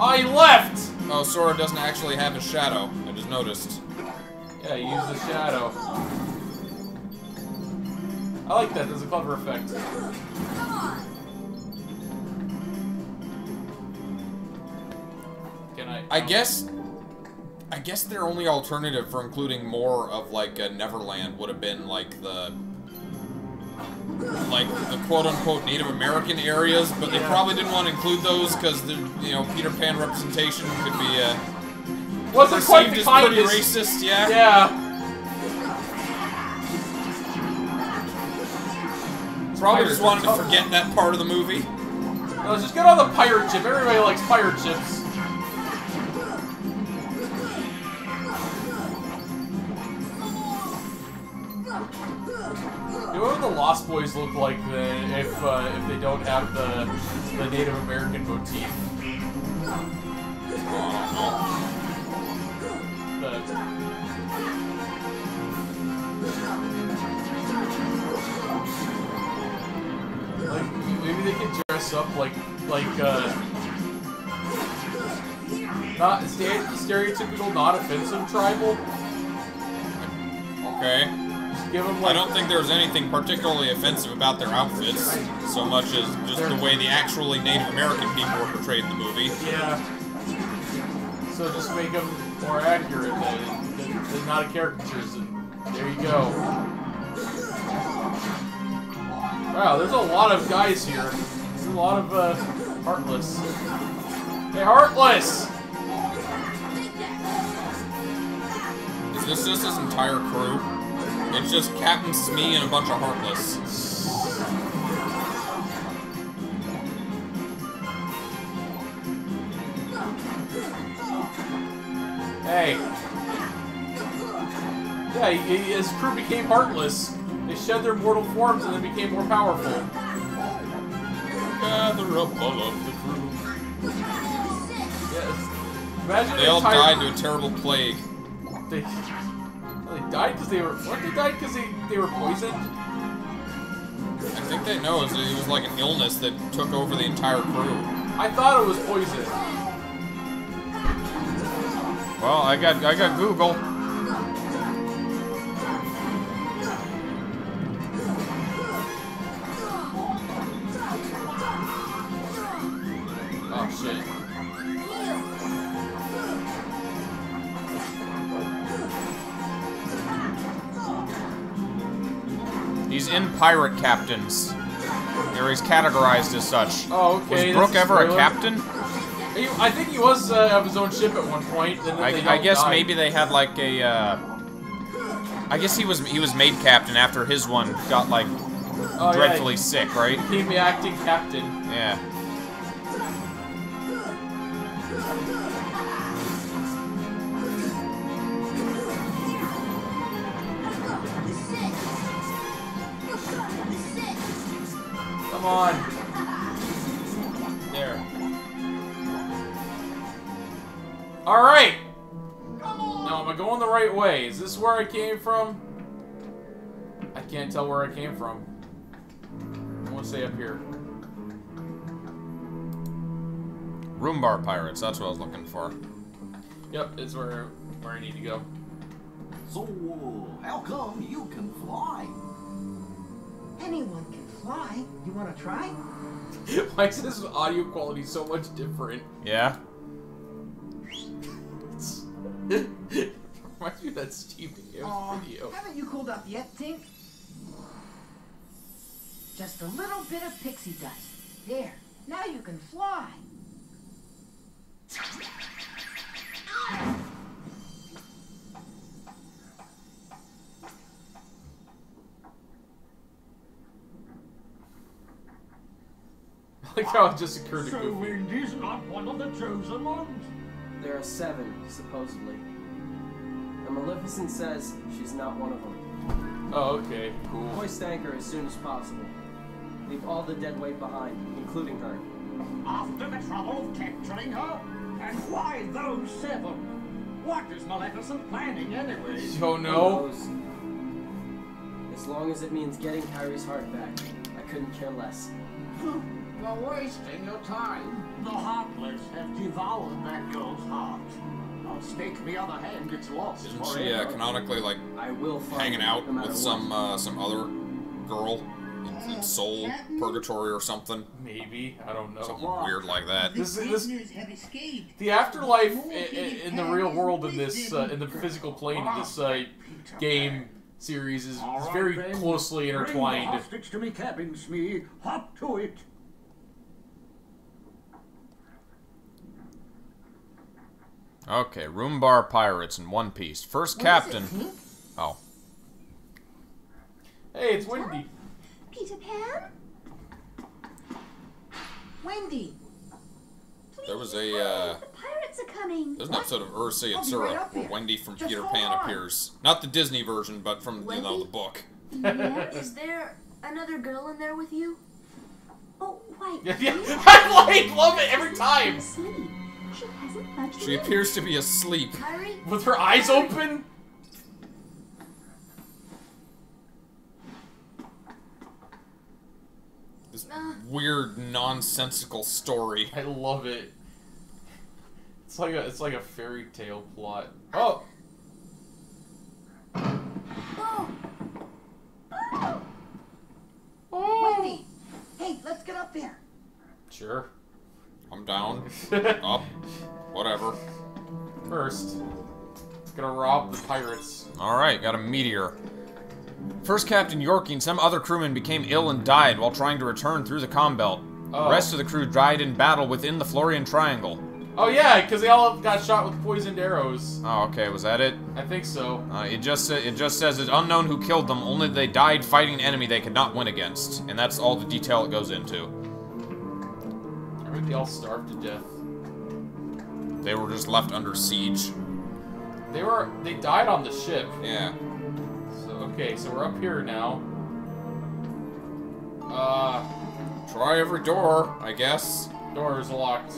Oh, he left! Oh, Sora doesn't actually have a shadow. I just noticed. Yeah, he used the shadow. I like that. There's a clever effect. Come on. Can I... I guess their only alternative for including more of, like, a Neverland would have been, like, the quote-unquote Native American areas, but they probably didn't want to include those because the, you know, Peter Pan representation could be wasn't quite the kindest. Pretty racist, yeah. Yeah. Probably just wanted to forget that part of the movie. No, let's just get on the pirate ship. Everybody likes pirate ships. What would the Lost Boys look like then if they don't have the Native American motif? Like maybe they could dress up like not stereotypical, not offensive tribal. Okay. I don't think there's anything particularly offensive about their outfits, so much as just the way the actually Native American people were portrayed in the movie. Yeah. So just make them more accurate, than not a caricature. There you go. Wow, there's a lot of guys here. There's a lot of, Heartless. Hey, Heartless! Is this just his entire crew? It's just Captain Smee and a bunch of Heartless. Hey. Yeah, his crew became Heartless. They shed their mortal forms and then became more powerful. Gather up all of the crew. Yes. Imagine they all died to a terrible plague. They died because they were... Weren't they died because they were poisoned? I think they know. It was like an illness that took over the entire crew. I thought it was poison. Well, I got Google. Oh, shit. He's in Pirate Captains. Or he's categorized as such. Oh, okay. Was Brooke ever a captain? I think he was of his own ship at one point. And then I guess maybe they had like a. I guess he was made captain after his one got like dreadfully sick, right? He became the acting captain. Yeah. Come on. There. Alright! Now, am I going the right way? Is this where I came from? I can't tell where I came from. I'm gonna say up here. Roombar Pirates, that's what I was looking for. Yep, it's where I need to go. So, how come you can fly? Anyone can fly. You want to try? Why is this audio quality so much different? Yeah. Reminds me of that Stephen Young video. Haven't you cooled up yet, Tink? Just a little bit of pixie dust. There. Now you can fly. How it just occurred to Goofy. So Wendy's not one of the chosen ones. There are 7, supposedly. And Maleficent says she's not one of them. Oh, okay, cool. Hoist anchor as soon as possible. Leave all the dead weight behind, including her. After the trouble of capturing her? And why those 7? What is Maleficent planning anyway? Oh no. As long as it means getting Kairi's heart back, I couldn't care less. You're wasting your time. the Heartless have devoured that girl's heart. I'll stake the other hand it's lost. Isn't she canonically like hanging out with some other girl in soul purgatory or something? Maybe, I don't know. Something weird like that. This have escaped. The afterlife in the real world of this, in the physical plane of this game series is very closely intertwined. Bring the hostage to me cabin, Smee. Hop to it. Okay, room bar pirates in One Piece. First captain. Oh. Hey, it's Wendy. Peter Pan? Wendy. There was a, the pirates are coming. There's an episode of Ursula and Sora where Wendy from Peter Pan appears. Not the Disney version, but from, you know, the book. Yeah. Is there another girl in there with you? Oh, why? I love it every time. She appears to be asleep. Kairi? With her eyes open? This weird, nonsensical story. I love it. It's like a fairy tale plot. Oh! Oh! Oh! Oh! Wendy! Hey, let's get up there. Sure. I'm down, up, whatever. First, gonna rob the pirates. Alright, got a meteor. First Captain Yorkie and some other crewmen became ill and died while trying to return through the comm belt. Oh. The rest of the crew died in battle within the Florian Triangle. Oh yeah, because they all got shot with poisoned arrows. Oh, okay, was that it? I think so. It just says it's unknown who killed them, only they died fighting an enemy they could not win against. And that's all the detail it goes into. They all starved to death. They were just left under siege. They died on the ship. Yeah. So, okay, so we're up here now. Try every door, I guess. Door is locked.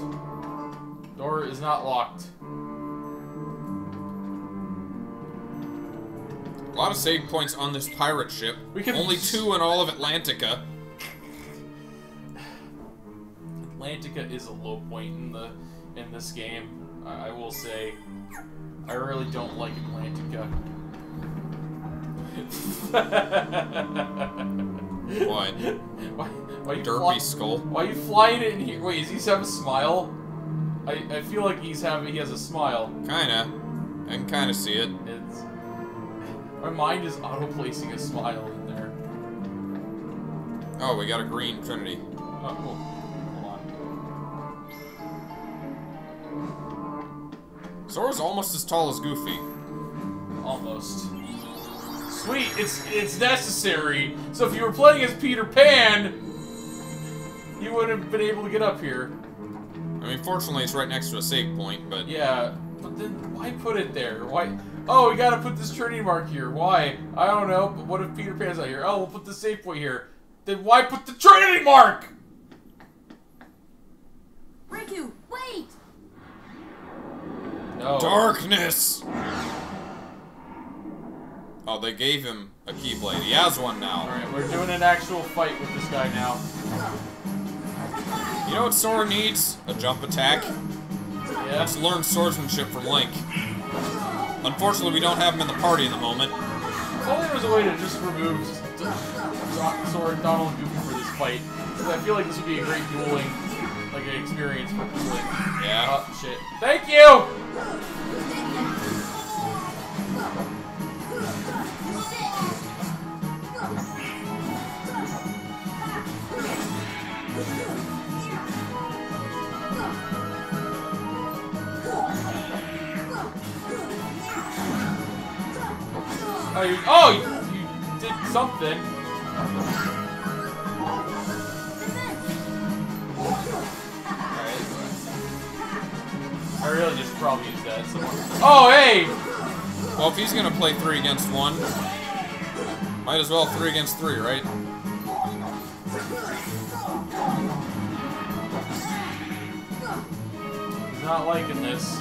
Door is not locked. A lot of save points on this pirate ship. Only 2 in all of Atlantica. Atlantica is a low point in this game. I will say, I really don't like Atlantica. What? Why you derpy skull? Why are you flying in here? Wait, does he have a smile? I feel like he has a smile. Kinda. I can kinda see it. It's my mind is auto-placing a smile in there. Oh, we got a green Trinity. Oh, cool. Sora's almost as tall as Goofy. Almost. Sweet, it's necessary. So if you were playing as Peter Pan, you wouldn't have been able to get up here. I mean, fortunately, it's right next to a save point, but... Yeah, but then why put it there? Why... Oh, we gotta put this Trinity mark here. Why? I don't know, but what if Peter Pan's out here? Oh, we'll put the save point here. Then why put the Trinity mark? Riku, wait! No. Darkness! Oh, they gave him a Keyblade. He has one now. Alright, we're doing an actual fight with this guy now. You know what Sora needs? A jump attack. Yeah. Let's learn swordsmanship from Link. Unfortunately, we don't have him in the party at the moment. If only there was a way to just remove Sora, Donald, and Goofy for this fight. Because I feel like this would be a great dueling. Like an experience for people. Yeah. Oh, shit. Thank you! Oh, you did something. I really just probably used that somewhere. Oh, hey! Well, if he's gonna play 3 against 1, might as well 3 against 3, right? He's not liking this.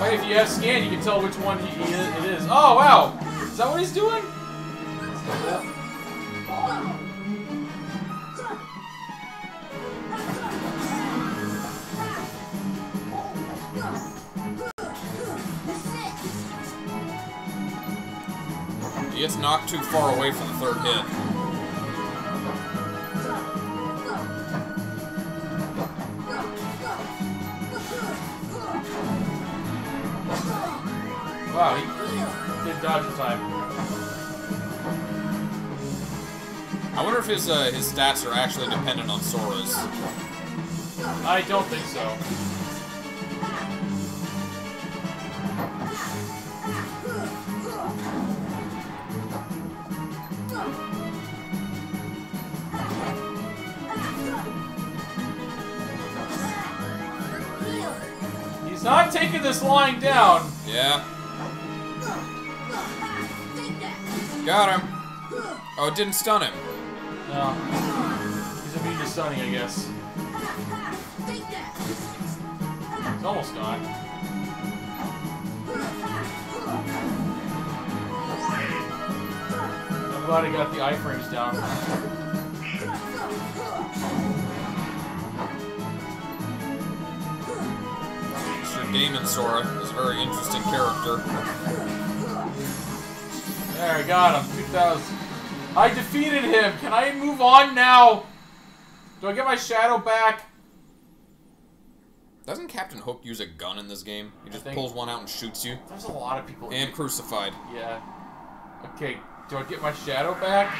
Wait, if you have scan, you can tell which one it is. Oh, wow! Is that what he's doing? He gets knocked too far away for the third hit. Wow, he did dodge in time. I wonder if his stats are actually dependent on Sora's. I don't think so. He's not taking this lying down. Yeah. Got him. Oh, it didn't stun him. No. He's immune to stunning, I guess. He's almost gone. I'm glad I got the iframes down. Sure, Damon Sora is a very interesting character. There, I got him. 2,000. I defeated him! Can I move on now? Do I get my shadow back? Doesn't Captain Hook use a gun in this game? He just pulls one out and shoots you. There's a lot of people. And crucified. Yeah. Okay, do I get my shadow back?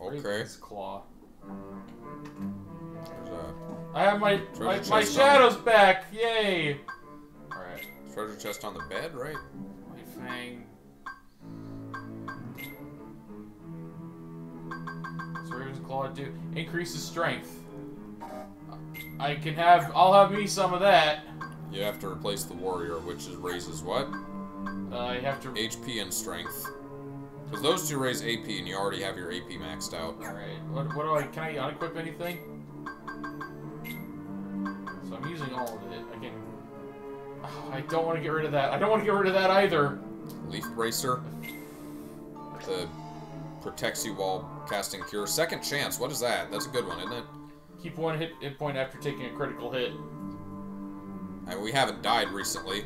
Okay. Where's his claw? I have my shadows back! Yay! Alright. Treasure chest on the bed, right? My fang. Claw do increases strength. I'll have me some of that. You have to replace the warrior, which is raises what? You have to HP and strength. Because those two raise AP, and you already have your AP maxed out. All right. What do I? Can I unequip anything? So I'm using all of it. I don't want to get rid of that. I don't want to get rid of that either. Leaf bracer. The protects you while casting cure. Second chance. What is that? That's a good one, isn't it? Keep one hit point after taking a critical hit. And we haven't died recently,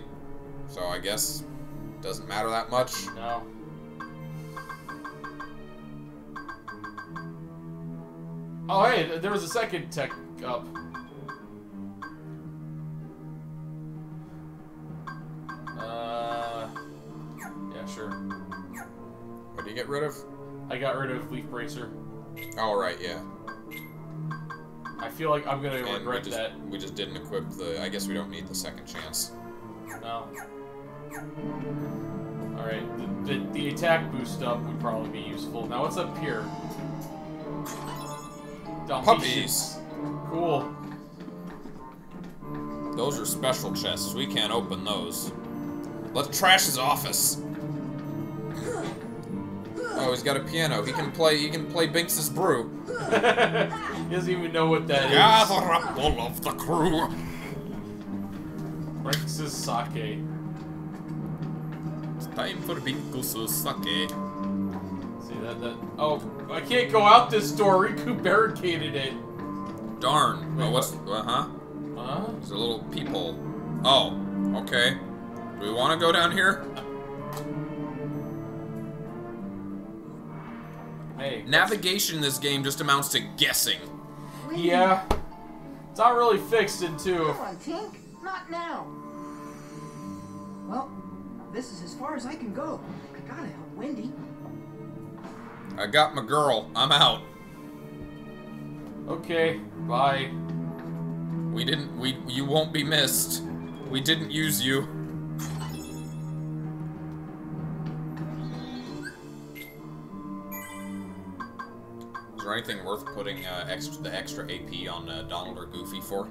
so I guess it doesn't matter that much. No. Oh, hey, there was a second tech up. Yeah, sure. What do you get rid of? I got rid of Leaf Bracer. All right, yeah. I feel like I'm gonna regret that. We just didn't equip the. I guess we don't need the second chance. No. All right, the attack boost up would probably be useful. Now what's up here? Puppies. Cool. Those are special chests. We can't open those. Let's trash his office. Oh, he's got a piano. He can play Binx's Brew. He doesn't even know what that is. Gather up all of the crew. Binx's Sake. It's time for Binx's Sake. See that. Oh, I can't go out this door. Riku barricaded it. Darn. Wait, oh, what's... Uh-huh. There's a little peephole. Oh, okay. Do we want to go down here? Hey, navigation in this game just amounts to guessing. Yeah. It's not really fixed into... No, I think. Not now. Well, this is as far as I can go. I gotta help Wendy. I got my girl. I'm out. Okay, bye. You won't be missed. We didn't use you. Is there anything worth putting the extra AP on Donald or Goofy for?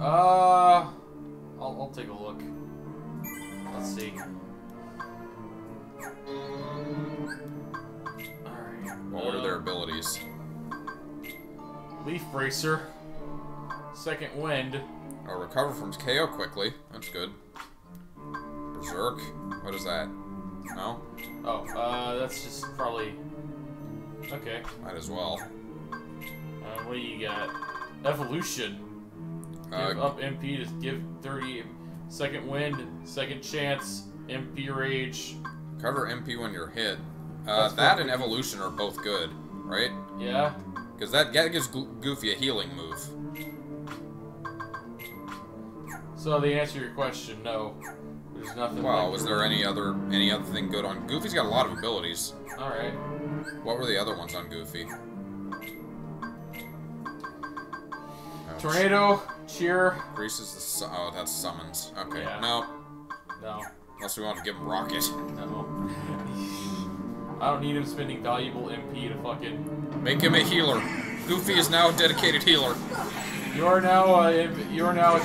I'll take a look. Let's see. Alright. Well, what are their abilities? Leaf Bracer. Second Wind. Oh, recover from KO quickly. That's good. Berserk. What is that? No? Oh, that's just probably... Okay. Might as well. What do you got? Evolution. Give up MP to give 30 second wind, second chance, MP rage. Cover MP when you're hit. That and evolution are both good, right? Yeah. Because that gives Goofy a healing move. So the answer to your question, no. There's nothing. Wow, was there any other thing good on Goofy's got a lot of abilities. Alright. What were the other ones on Goofy? Ouch. Tornado, cheer. Greases the oh, that's summons. Okay. Yeah. No. No. Unless we want to give him rocket. No. I don't need him spending valuable MP to fucking make him a healer. Goofy is now a dedicated healer. You are now a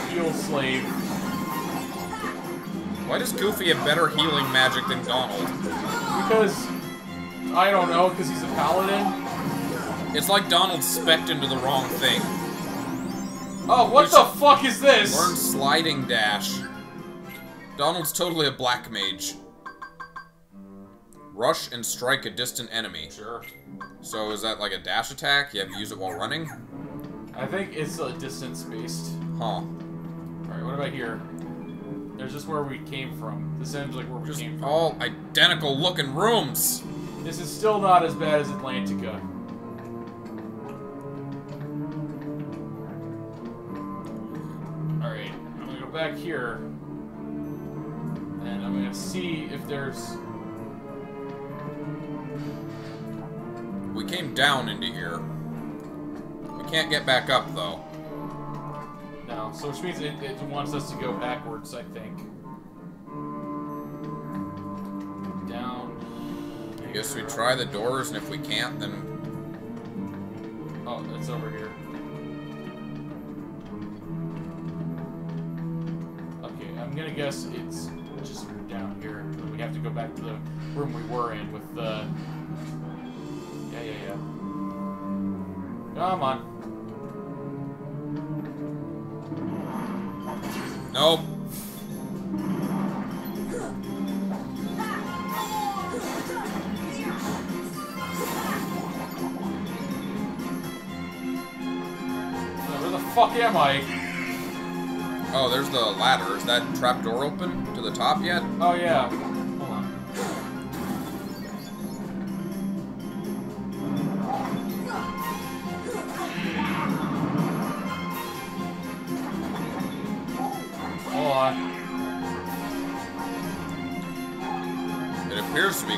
heal slave. Why does Goofy have better healing magic than Donald? Because I don't know. Because he's a paladin. It's like Donald spec'd into the wrong thing. Oh, what the fuck is this? Learn sliding dash. Donald's totally a black mage. Rush and strike a distant enemy. Sure. So is that like a dash attack? You have to use it while running? I think it's a distance-based. Huh. Alright, what about here? There's just where we came from. This seems like where we came from. All identical-looking rooms! This is still not as bad as Atlantica. Alright, I'm gonna go back here. And I'm gonna see if there's... We came down into here. We can't get back up, though. No, so which means it wants us to go backwards, I think. Down. I guess we try the doors, and if we can't, then... Oh, it's over here. Okay, I'm gonna guess it's just down here. We have to go back to the room we were in with the... Yeah. Come on. Nope. Where the fuck am I? Oh, there's the ladder. Is that trapdoor open to the top yet? Oh, yeah.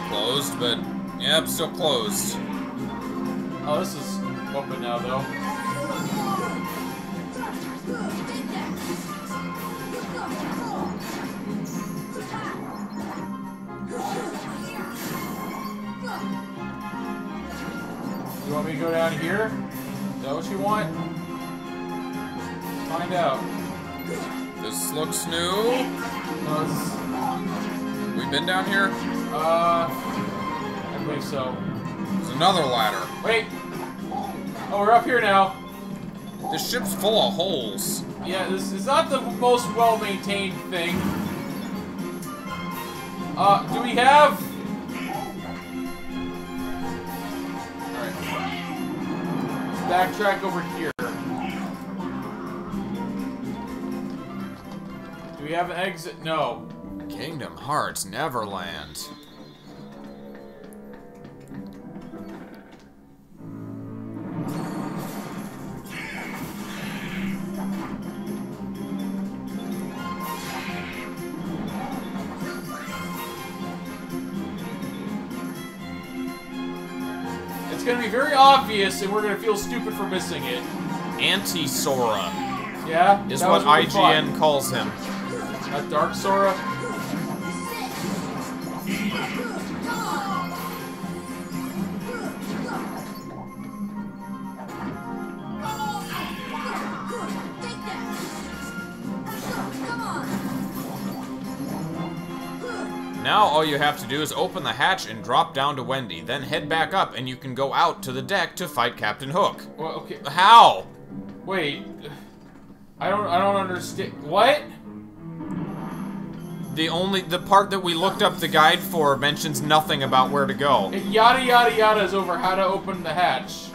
Closed, but yeah, I'm still closed. Oh, this is open now, though. You want me to go down here? Is that what you want? Find out. This looks new. We've been down here? I believe so. There's another ladder. Wait! Oh, we're up here now. This ship's full of holes. Yeah, this is not the most well-maintained thing. Do we have... Alright. Let's backtrack over here. Do we have an exit? No. Kingdom Hearts Neverland. It's gonna be very obvious and we're gonna feel stupid for missing it. Anti-Sora. Yeah? Is what IGN calls him. A Dark Sora? Now all you have to do is open the hatch and drop down to Wendy, then head back up and you can go out to the deck to fight Captain Hook. Well, okay. How? Wait. I don't understand. What? The part that we looked up the guide for mentions nothing about where to go. It yada yada yada is over how to open the hatch.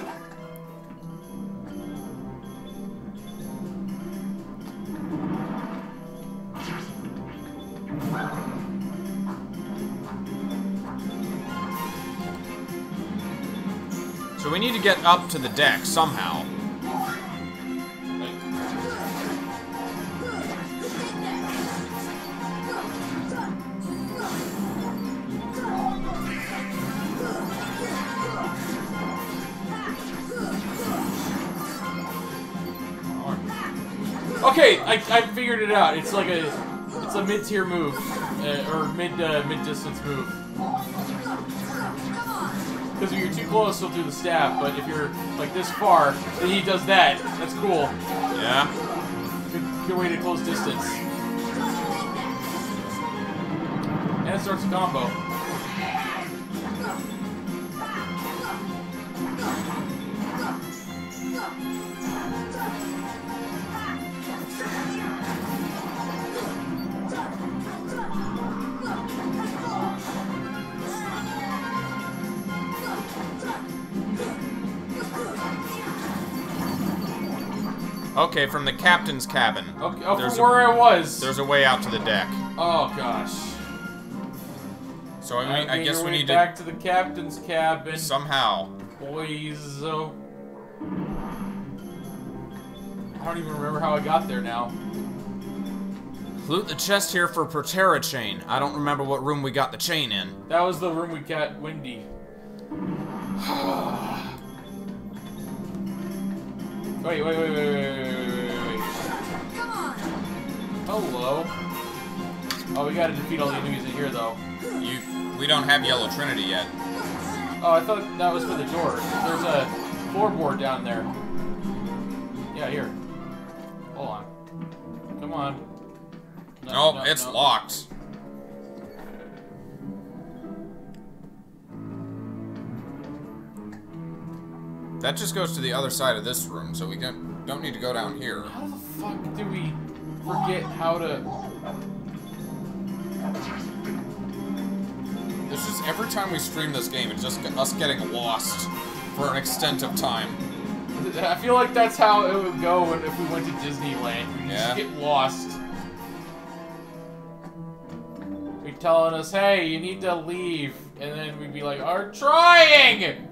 So we need to get up to the deck somehow. Okay, I figured it out. It's like a mid-tier move, or mid-distance move. Because if you're too close, he'll do the stab. But if you're like this far, then he does that. That's cool. Yeah. Good way to close distance. And it starts a combo. Okay, from the captain's cabin. Okay, oh, from where I was. There's a way out to the deck. Oh gosh. So I guess we need to back to the captain's cabin. Somehow. Boys. Oh. I don't even remember how I got there now. Loot the chest here for Proterra chain. I don't remember what room we got the chain in. That was the room we got Wendy. Wait. Come on. Hello. Oh, we gotta defeat all the enemies in here, though. We don't have Yellow Trinity yet. Oh, I thought that was for the door. There's a floorboard down there. Yeah, here. Hold on. Come on. No, it's locked. That just goes to the other side of this room, so we don't need to go down here. How the fuck do we forget how to... It's just every time we stream this game, it's just us getting lost for an extent of time. I feel like that's how it would go if we went to Disneyland. We'd just get lost. They're telling us, hey, you need to leave. And then we'd be like, I'm trying!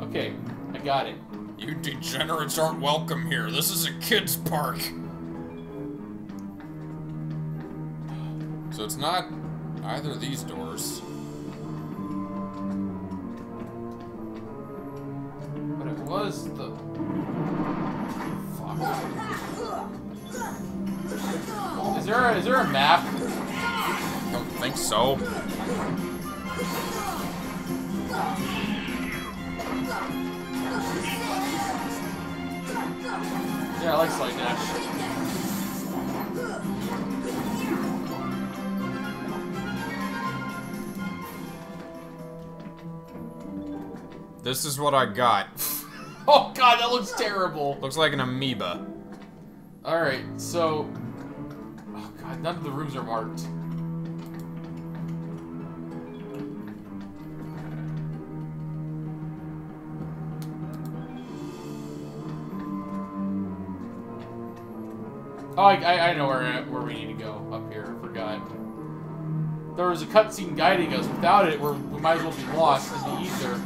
Okay, I got it. You degenerates aren't welcome here. This is a kid's park. So it's not either of these doors. But it was the... Fuck. Is there a map? I don't think so. Yeah, I like slide dash. This is what I got. Oh god, that looks terrible. Looks like an amoeba. Alright, so... Oh god, none of the rooms are marked. Oh, I know where we need to go. Up here, I forgot. There was a cutscene guiding us. Without it, we might as well be lost in the ether.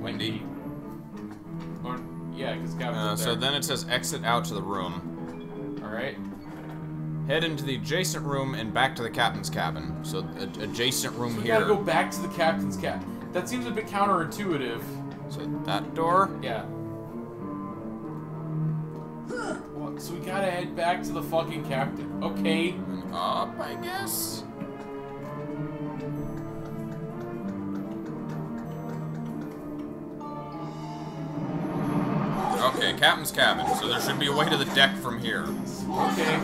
Wendy. Or, yeah, because Gavin's up there. So then it says exit out to the room. Alright. Head into the adjacent room and back to the captain's cabin. So, adjacent room so we here. We gotta go back to the captain's cabin. That seems a bit counterintuitive. So, that door? Yeah. So we gotta head back to the fucking captain. Okay. And up, I guess? Okay, captain's cabin, so there should be a way to the deck from here. Okay.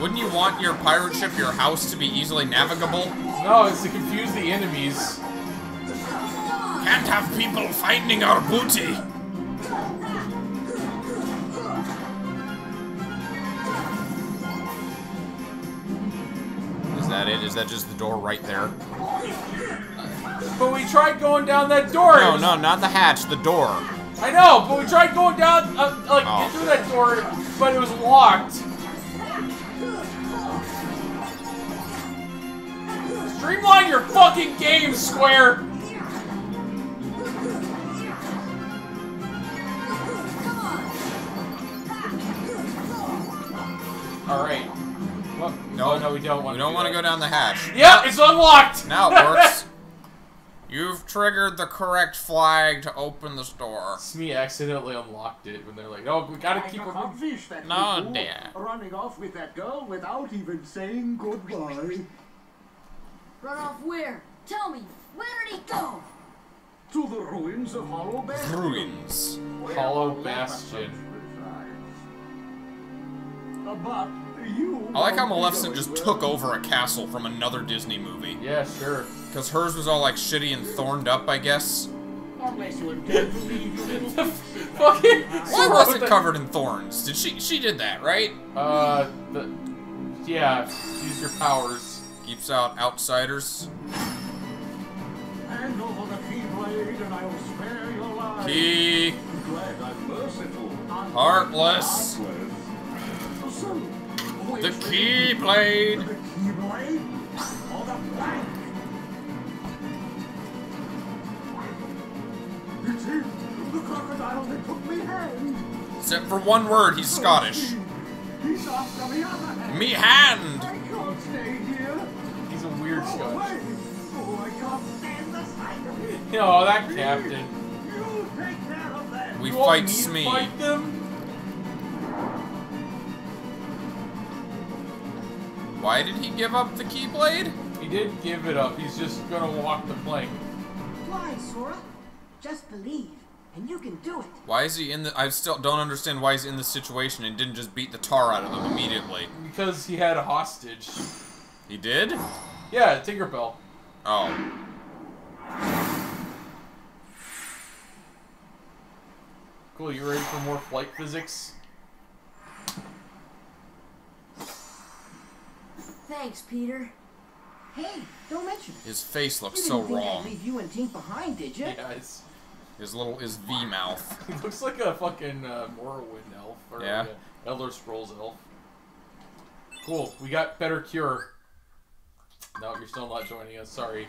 Wouldn't you want your pirate ship, your house, to be easily navigable? No, it's to confuse the enemies. Can't have people finding our booty! Is that it? Is that just the door right there? But we tried going down that door! No, no, not the hatch, the door. I know, but we tried going down, like, through that door, but it was locked. Streamline your fucking game, Square! Alright. Well, no, no, we don't want to. We don't want to go down the hatch. Yep, it's unlocked! Now it works. You've triggered the correct flag to open this door. Smee accidentally unlocked it when they're like, "Oh, we gotta keep her moving." No, Dad. Running off with that girl without even saying goodbye. Run off where? Tell me, where did he go? To the ruins of Hollow Bastion. Ruins. Hollow Bastion. But you. I like how Maleficent just took over a castle from another Disney movie. Yeah, sure. Because hers was all like shitty and thorned up, I guess. Unless you intend to leave your little fucking. Why was it covered in thorns? Did she did that, right? Yeah, use your powers. Keeps out outsiders. Hand over the Keyblade and I will spare your life. Key. Heartless. The Keyblade. The Keyblade? Or the blank? You see, the crocodile that took me hand. Except for one word, he's Scottish. He's after me other hand. Me hand. I can't stay here. He's a weird Scottish. Oh, I can't stand the sight of it. No, that captain. You take care of them. We fight Smee. Fight them. Why did he give up the Keyblade? He didn't give it up. He's just gonna walk the plank. Fly, Sora. Just believe, and you can do it. Why is he in the... I still don't understand why he's in this situation and didn't just beat the tar out of them immediately. Because he had a hostage. He did? Yeah, Tinkerbell. Oh. Cool, you ready for more flight physics? Thanks, Peter. Hey, don't mention it. His face looks so wrong. You didn't think I'd leave you and Tink behind, did you? Yeah, his V mouth. He looks like a fucking Morrowind elf, or yeah, like a Elder Scrolls elf. Cool, we got better cure. No, you're still not joining us. Sorry.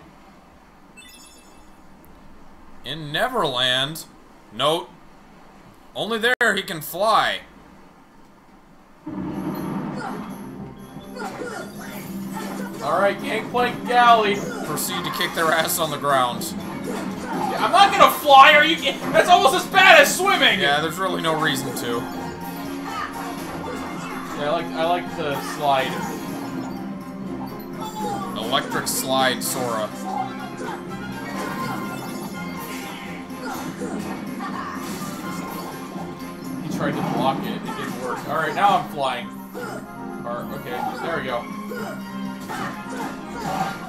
In Neverland, note, only there he can fly. Alright, Gangplank Galley. Proceed to kick their ass on the ground. Yeah, I'm not gonna fly, are you kidding? That's almost as bad as swimming! Yeah, there's really no reason to. Yeah, I like the slide. Electric slide, Sora. He tried to block it, it didn't work. Alright, now I'm flying. Alright, okay, there we go.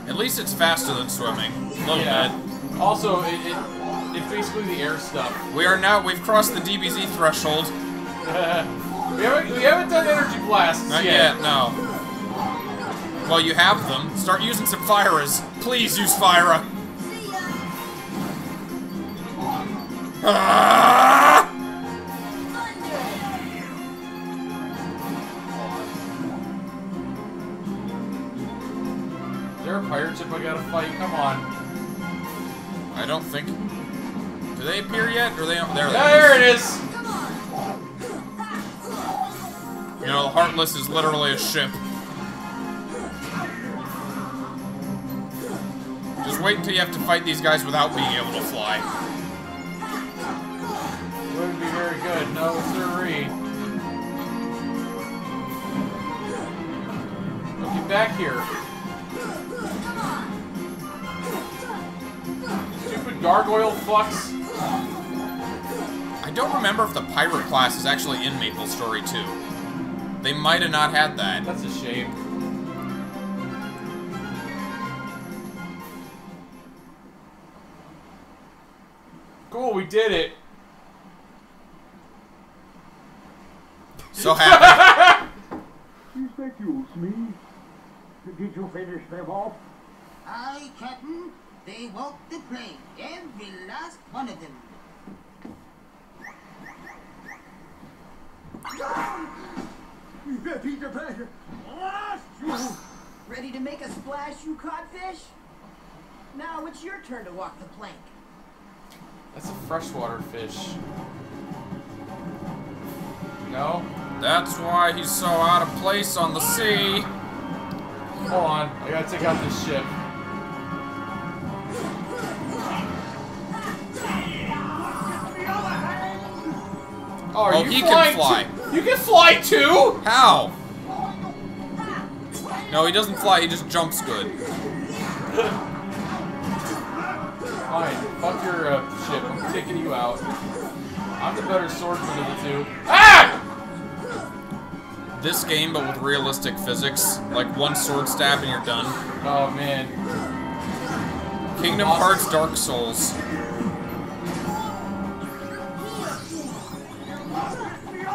At least it's faster than swimming. A little bit. Also, it's basically the air stuff. We are now, we've crossed the DBZ threshold. We haven't done energy blasts yet. Not yet, no. Well, you have them. Start using some Fyras. Please use Fyra. Pirate ship, I gotta fight. Come on. I don't think. Do they appear yet? Or are they? There it is. You know, Heartless is literally a ship. Just wait until you have to fight these guys without being able to fly. Wouldn't be very good. No, sirree. Get back here. Gargoyle fucks. I don't remember if the pirate class is actually in Maple Story 2. They might have not had that. That's a shame. Cool, we did it. So happy. Excuse me. Did you finish them off? Aye, Captain. They walked the plane. Every last one of them. Peter Pan! Lost you! Ready to make a splash, you codfish? Now it's your turn to walk the plank. That's a freshwater fish. No? That's why he's so out of place on the sea. Hold on, I gotta take out this ship. Oh, oh, he can fly. You can fly too? How? No, he doesn't fly, he just jumps good. Fine, fuck your ship. I'm taking you out. I'm the better swordsman of the two. Ah! This game, but with realistic physics. Like one sword stab and you're done. Oh, man. Kingdom Hearts Dark Souls.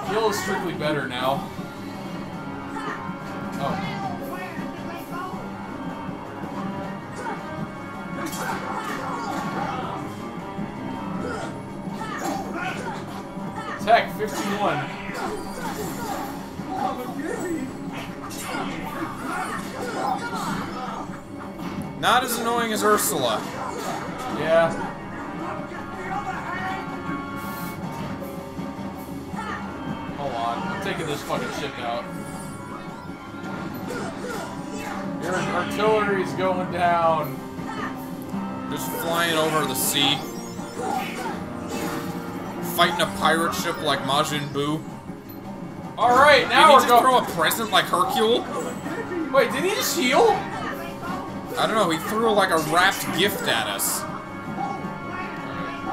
Hill is strictly better now. Oh. Tech 51. Not as annoying as Ursula. Yeah. Taking this fucking ship out. Your artillery's going down. Just flying over the sea. Fighting a pirate ship like Majin Buu. Alright, now we're going. Did he just throw a present like Hercule? Wait, did he just heal? I don't know, he threw like a wrapped gift at us.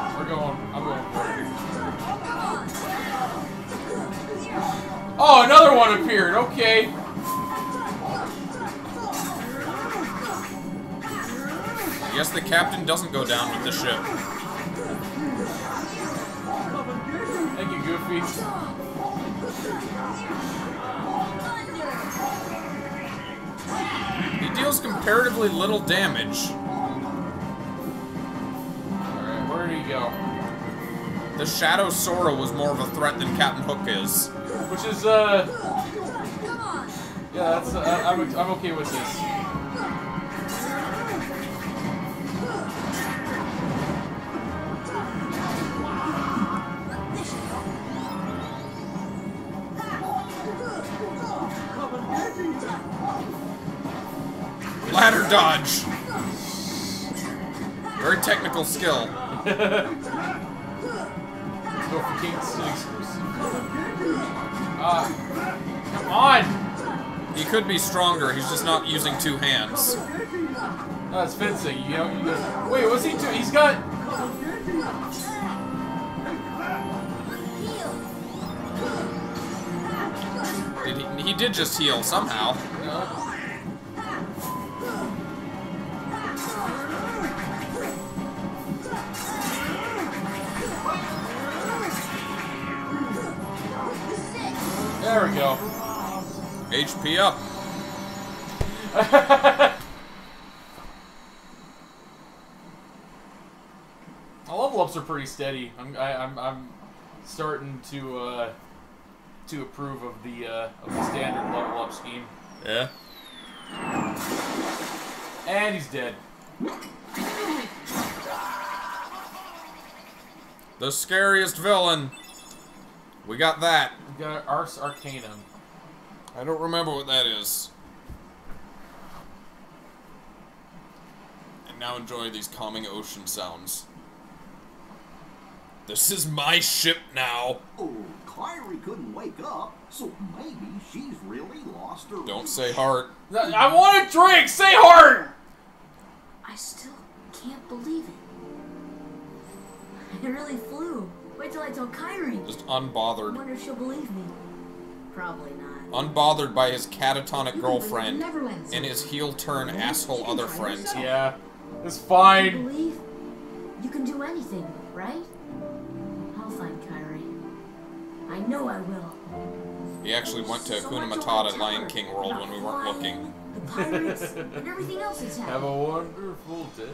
Alright, we're going. I'm going for it. Oh, another one appeared, okay. I guess the captain doesn't go down with the ship. Thank you, Goofy. He deals comparatively little damage. Alright, where did he go? The Shadow Sora was more of a threat than Captain Hook is. Which is, yeah, that's, I'm okay with this. Ladder dodge! Very technical skill. Let's go for King Exclusive. Come on! He could be stronger, he's just not using two hands. No, it's fencing, you know, wait, what's he doing? He's got... He did just heal, somehow. There we go. HP up. I level ups are pretty steady. I'm starting to approve of the standard level up scheme. Yeah. And he's dead. The scariest villain. We got that. We got Ars Arcanum. I don't remember what that is. And now enjoy these calming ocean sounds. This is my ship now. Oh, Kairi couldn't wake up, so maybe she's really lost her. Don't say heart. I want a drink! Say heart! I still can't believe it. It really flew. Wait till I tell Kairi. Just unbothered. I wonder if she'll believe me. Probably not. Unbothered by his catatonic girlfriend and his heel-turn asshole other friend. Yeah, it's fine. You can do anything, right? I'll find Kairi. I know I will. He actually went to Hakuna Matata Lion King World when we weren't looking. The pirates and everything else is happening. Have a wonderful day.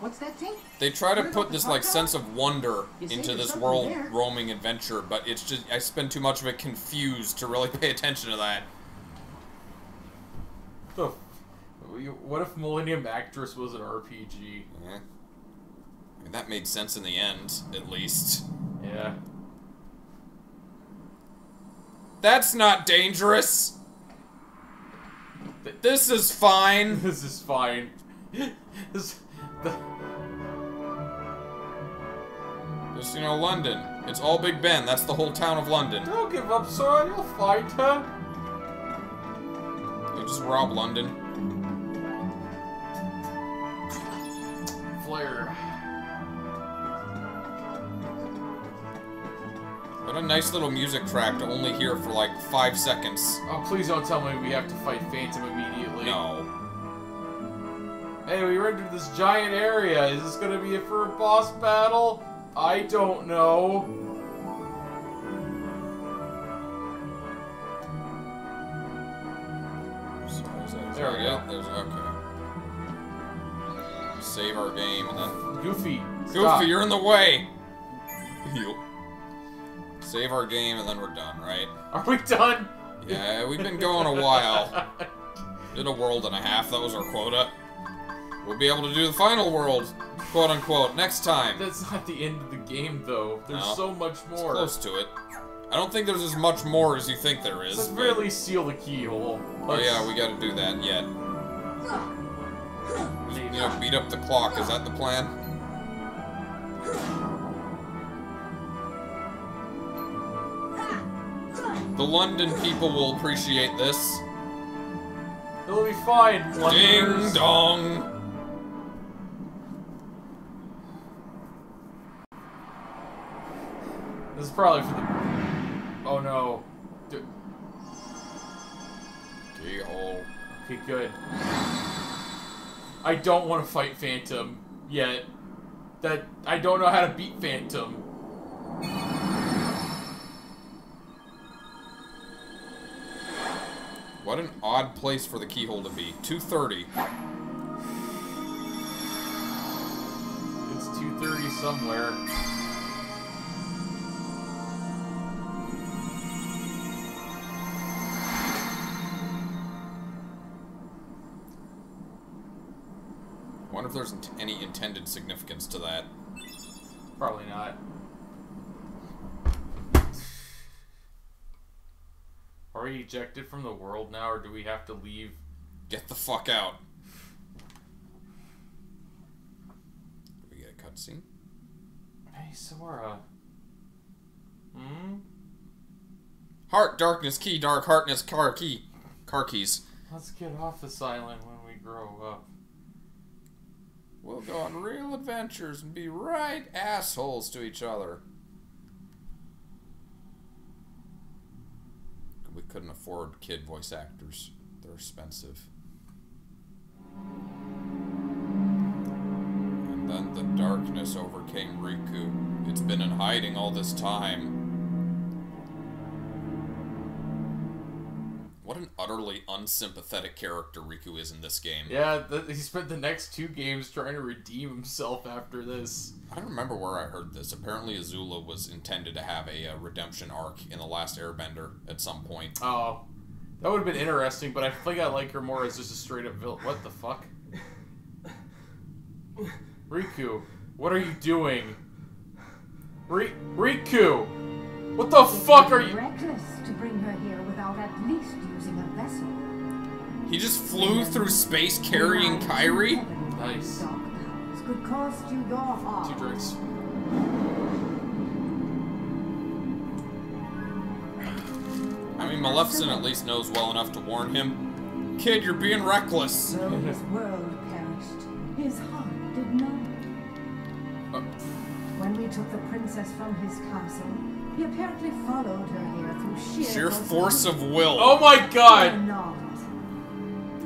What's that thing? They try to put this like sense of wonder into this world roaming adventure, but it's just I spend too much of it confused to really pay attention to that. So, what if Millennium Actress was an RPG? Yeah. I mean, that made sense in the end, at least. Yeah. That's not dangerous. This is fine. This is fine. Just, you know, London. It's all Big Ben. That's the whole town of London. Don't give up, Sora. You'll find her. They just rob London. Flare. What a nice little music track to only hear for like 5 seconds. Oh, please don't tell me we have to fight Phantom immediately. No. Hey, we rendered this giant area. Is this gonna be it for a boss battle? I don't know. There we go. There's okay. Save our game and then Goofy. Stop. Goofy, you're in the way. You. Save our game and then we're done, right? Are we done? Yeah, we've been going a while. Did a world and a half, that was our quota. We'll be able to do the final world, quote unquote, next time. That's not the end of the game, though. There's so much more. It's close to it. I don't think there's as much more as you think there is. Let's barely seal the keyhole. Let's... Oh yeah, we gotta do that yet. You know, beat up the clock, is that the plan? The London people will appreciate this. It'll be fine, Londoners. Ding dong! This is probably for the... Oh no. Keyhole. Okay, good. I don't want to fight Phantom yet. That... I don't know how to beat Phantom. What an odd place for the keyhole to be. 2:30. It's 2:30 somewhere. Wonder if there's any intended significance to that. Probably not. Are we ejected from the world now, or do we have to leave? Get the fuck out. Did we get a cutscene? Hey, Sora. Hmm? Heart, darkness, key, dark, heartness, car, key. Car keys. Let's get off this island when we grow up. We'll go on real adventures and be right assholes to each other. We couldn't afford kid voice actors. They're expensive. And then the darkness overcame Riku. It's been in hiding all this time. What an utterly unsympathetic character Riku is in this game. Yeah, he spent the next 2 games trying to redeem himself after this. I don't remember where I heard this. Apparently Azula was intended to have a redemption arc in The Last Airbender at some point. Oh, that would have been interesting, but I think I like her more as just a straight up villain. What the fuck? Riku, what are you doing? Riku! What the fuck are you- reckless to bring her here without at least using a vessel. He just flew through space carrying Kairi? Nice. Could cost you your heart. 2 drinks. I mean, Maleficent at least knows well enough to warn him. Kid, you're being reckless. Though his world perished, his heart did not. When we He took the princess from his castle. He apparently followed her here through sheer force of will. Oh my god!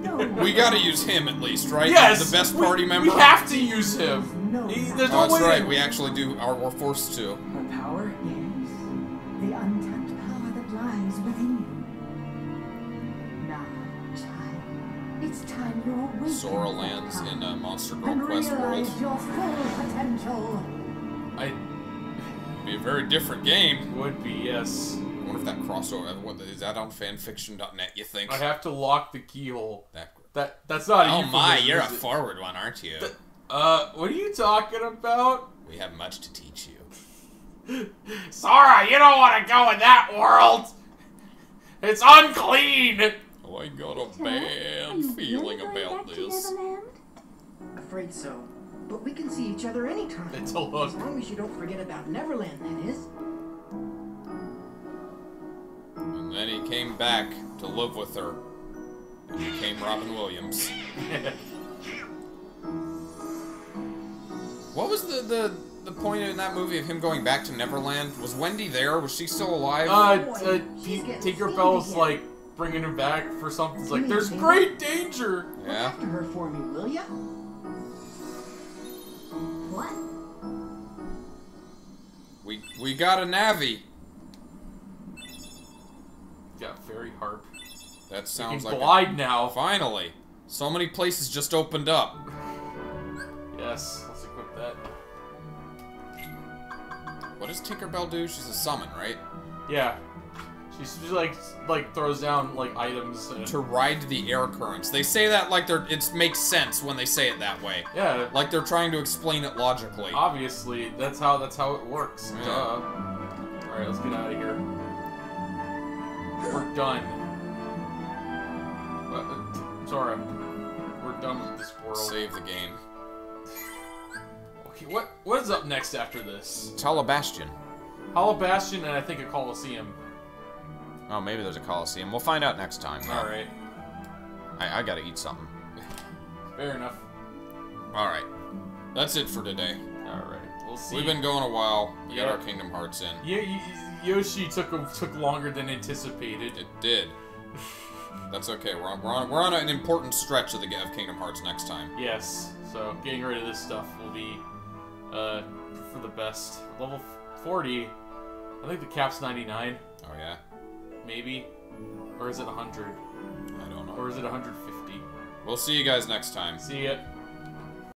No, we gotta use him at least, right? Yes! He's the best party member? We have to use him! No, there's no way. That's right, we actually do. We're forced to. Her power? Yes. The untapped power that lies within you. Now, child, it's time you awaken. Sora lands in a Monster Girl Quest world. Your full potential. It'd be a very different game. Would be, yes. I wonder if that crossover, is that on fanfiction.net, you think? I have to lock the keyhole. That's not a you're a forward one, aren't you? What are you talking about? We have much to teach you. Sora, you don't want to go in that world! It's unclean! Oh, I got a bad feeling about this. Afraid so. But we can see each other anytime. As long as you don't forget about Neverland, that is. And then he came back to live with her. And became Robin Williams. What was the point in that movie of him going back to Neverland? Was Wendy there? Was she still alive? Tinkerbell's like bringing him back for something. It's like, there's great danger! Look after her for me, will ya? What? We got a Navi. Got very harp. That sounds like glide now. Finally, so many places just opened up. Yes, let's equip that. What does Tinkerbell do? She's a summon, right? Yeah. She like throws down like items and... to ride the air currents. They say that like it makes sense when they say it that way. Yeah. Like they're trying to explain it logically. Obviously, that's how it works. Yeah. All right, let's get out of here. We're done. Sorry. We're done with this world. Save the game. Okay, what is up next after this? It's Hollow Bastion. Hollow Bastion and I think a Coliseum. Oh, maybe there's a Coliseum. We'll find out next time. Alright. I gotta eat something. Fair enough. Alright. That's it for today. Alright. We'll see. We've been going a while. We got our Kingdom Hearts in. Yoshi took longer than anticipated. It did. That's okay. We're on an important stretch of Kingdom Hearts next time. Yes. So getting rid of this stuff will be for the best. Level 40. I think the cap's 99. Oh yeah. Maybe. Or is it 100? I don't know. Or is it 150? We'll see you guys next time. See ya.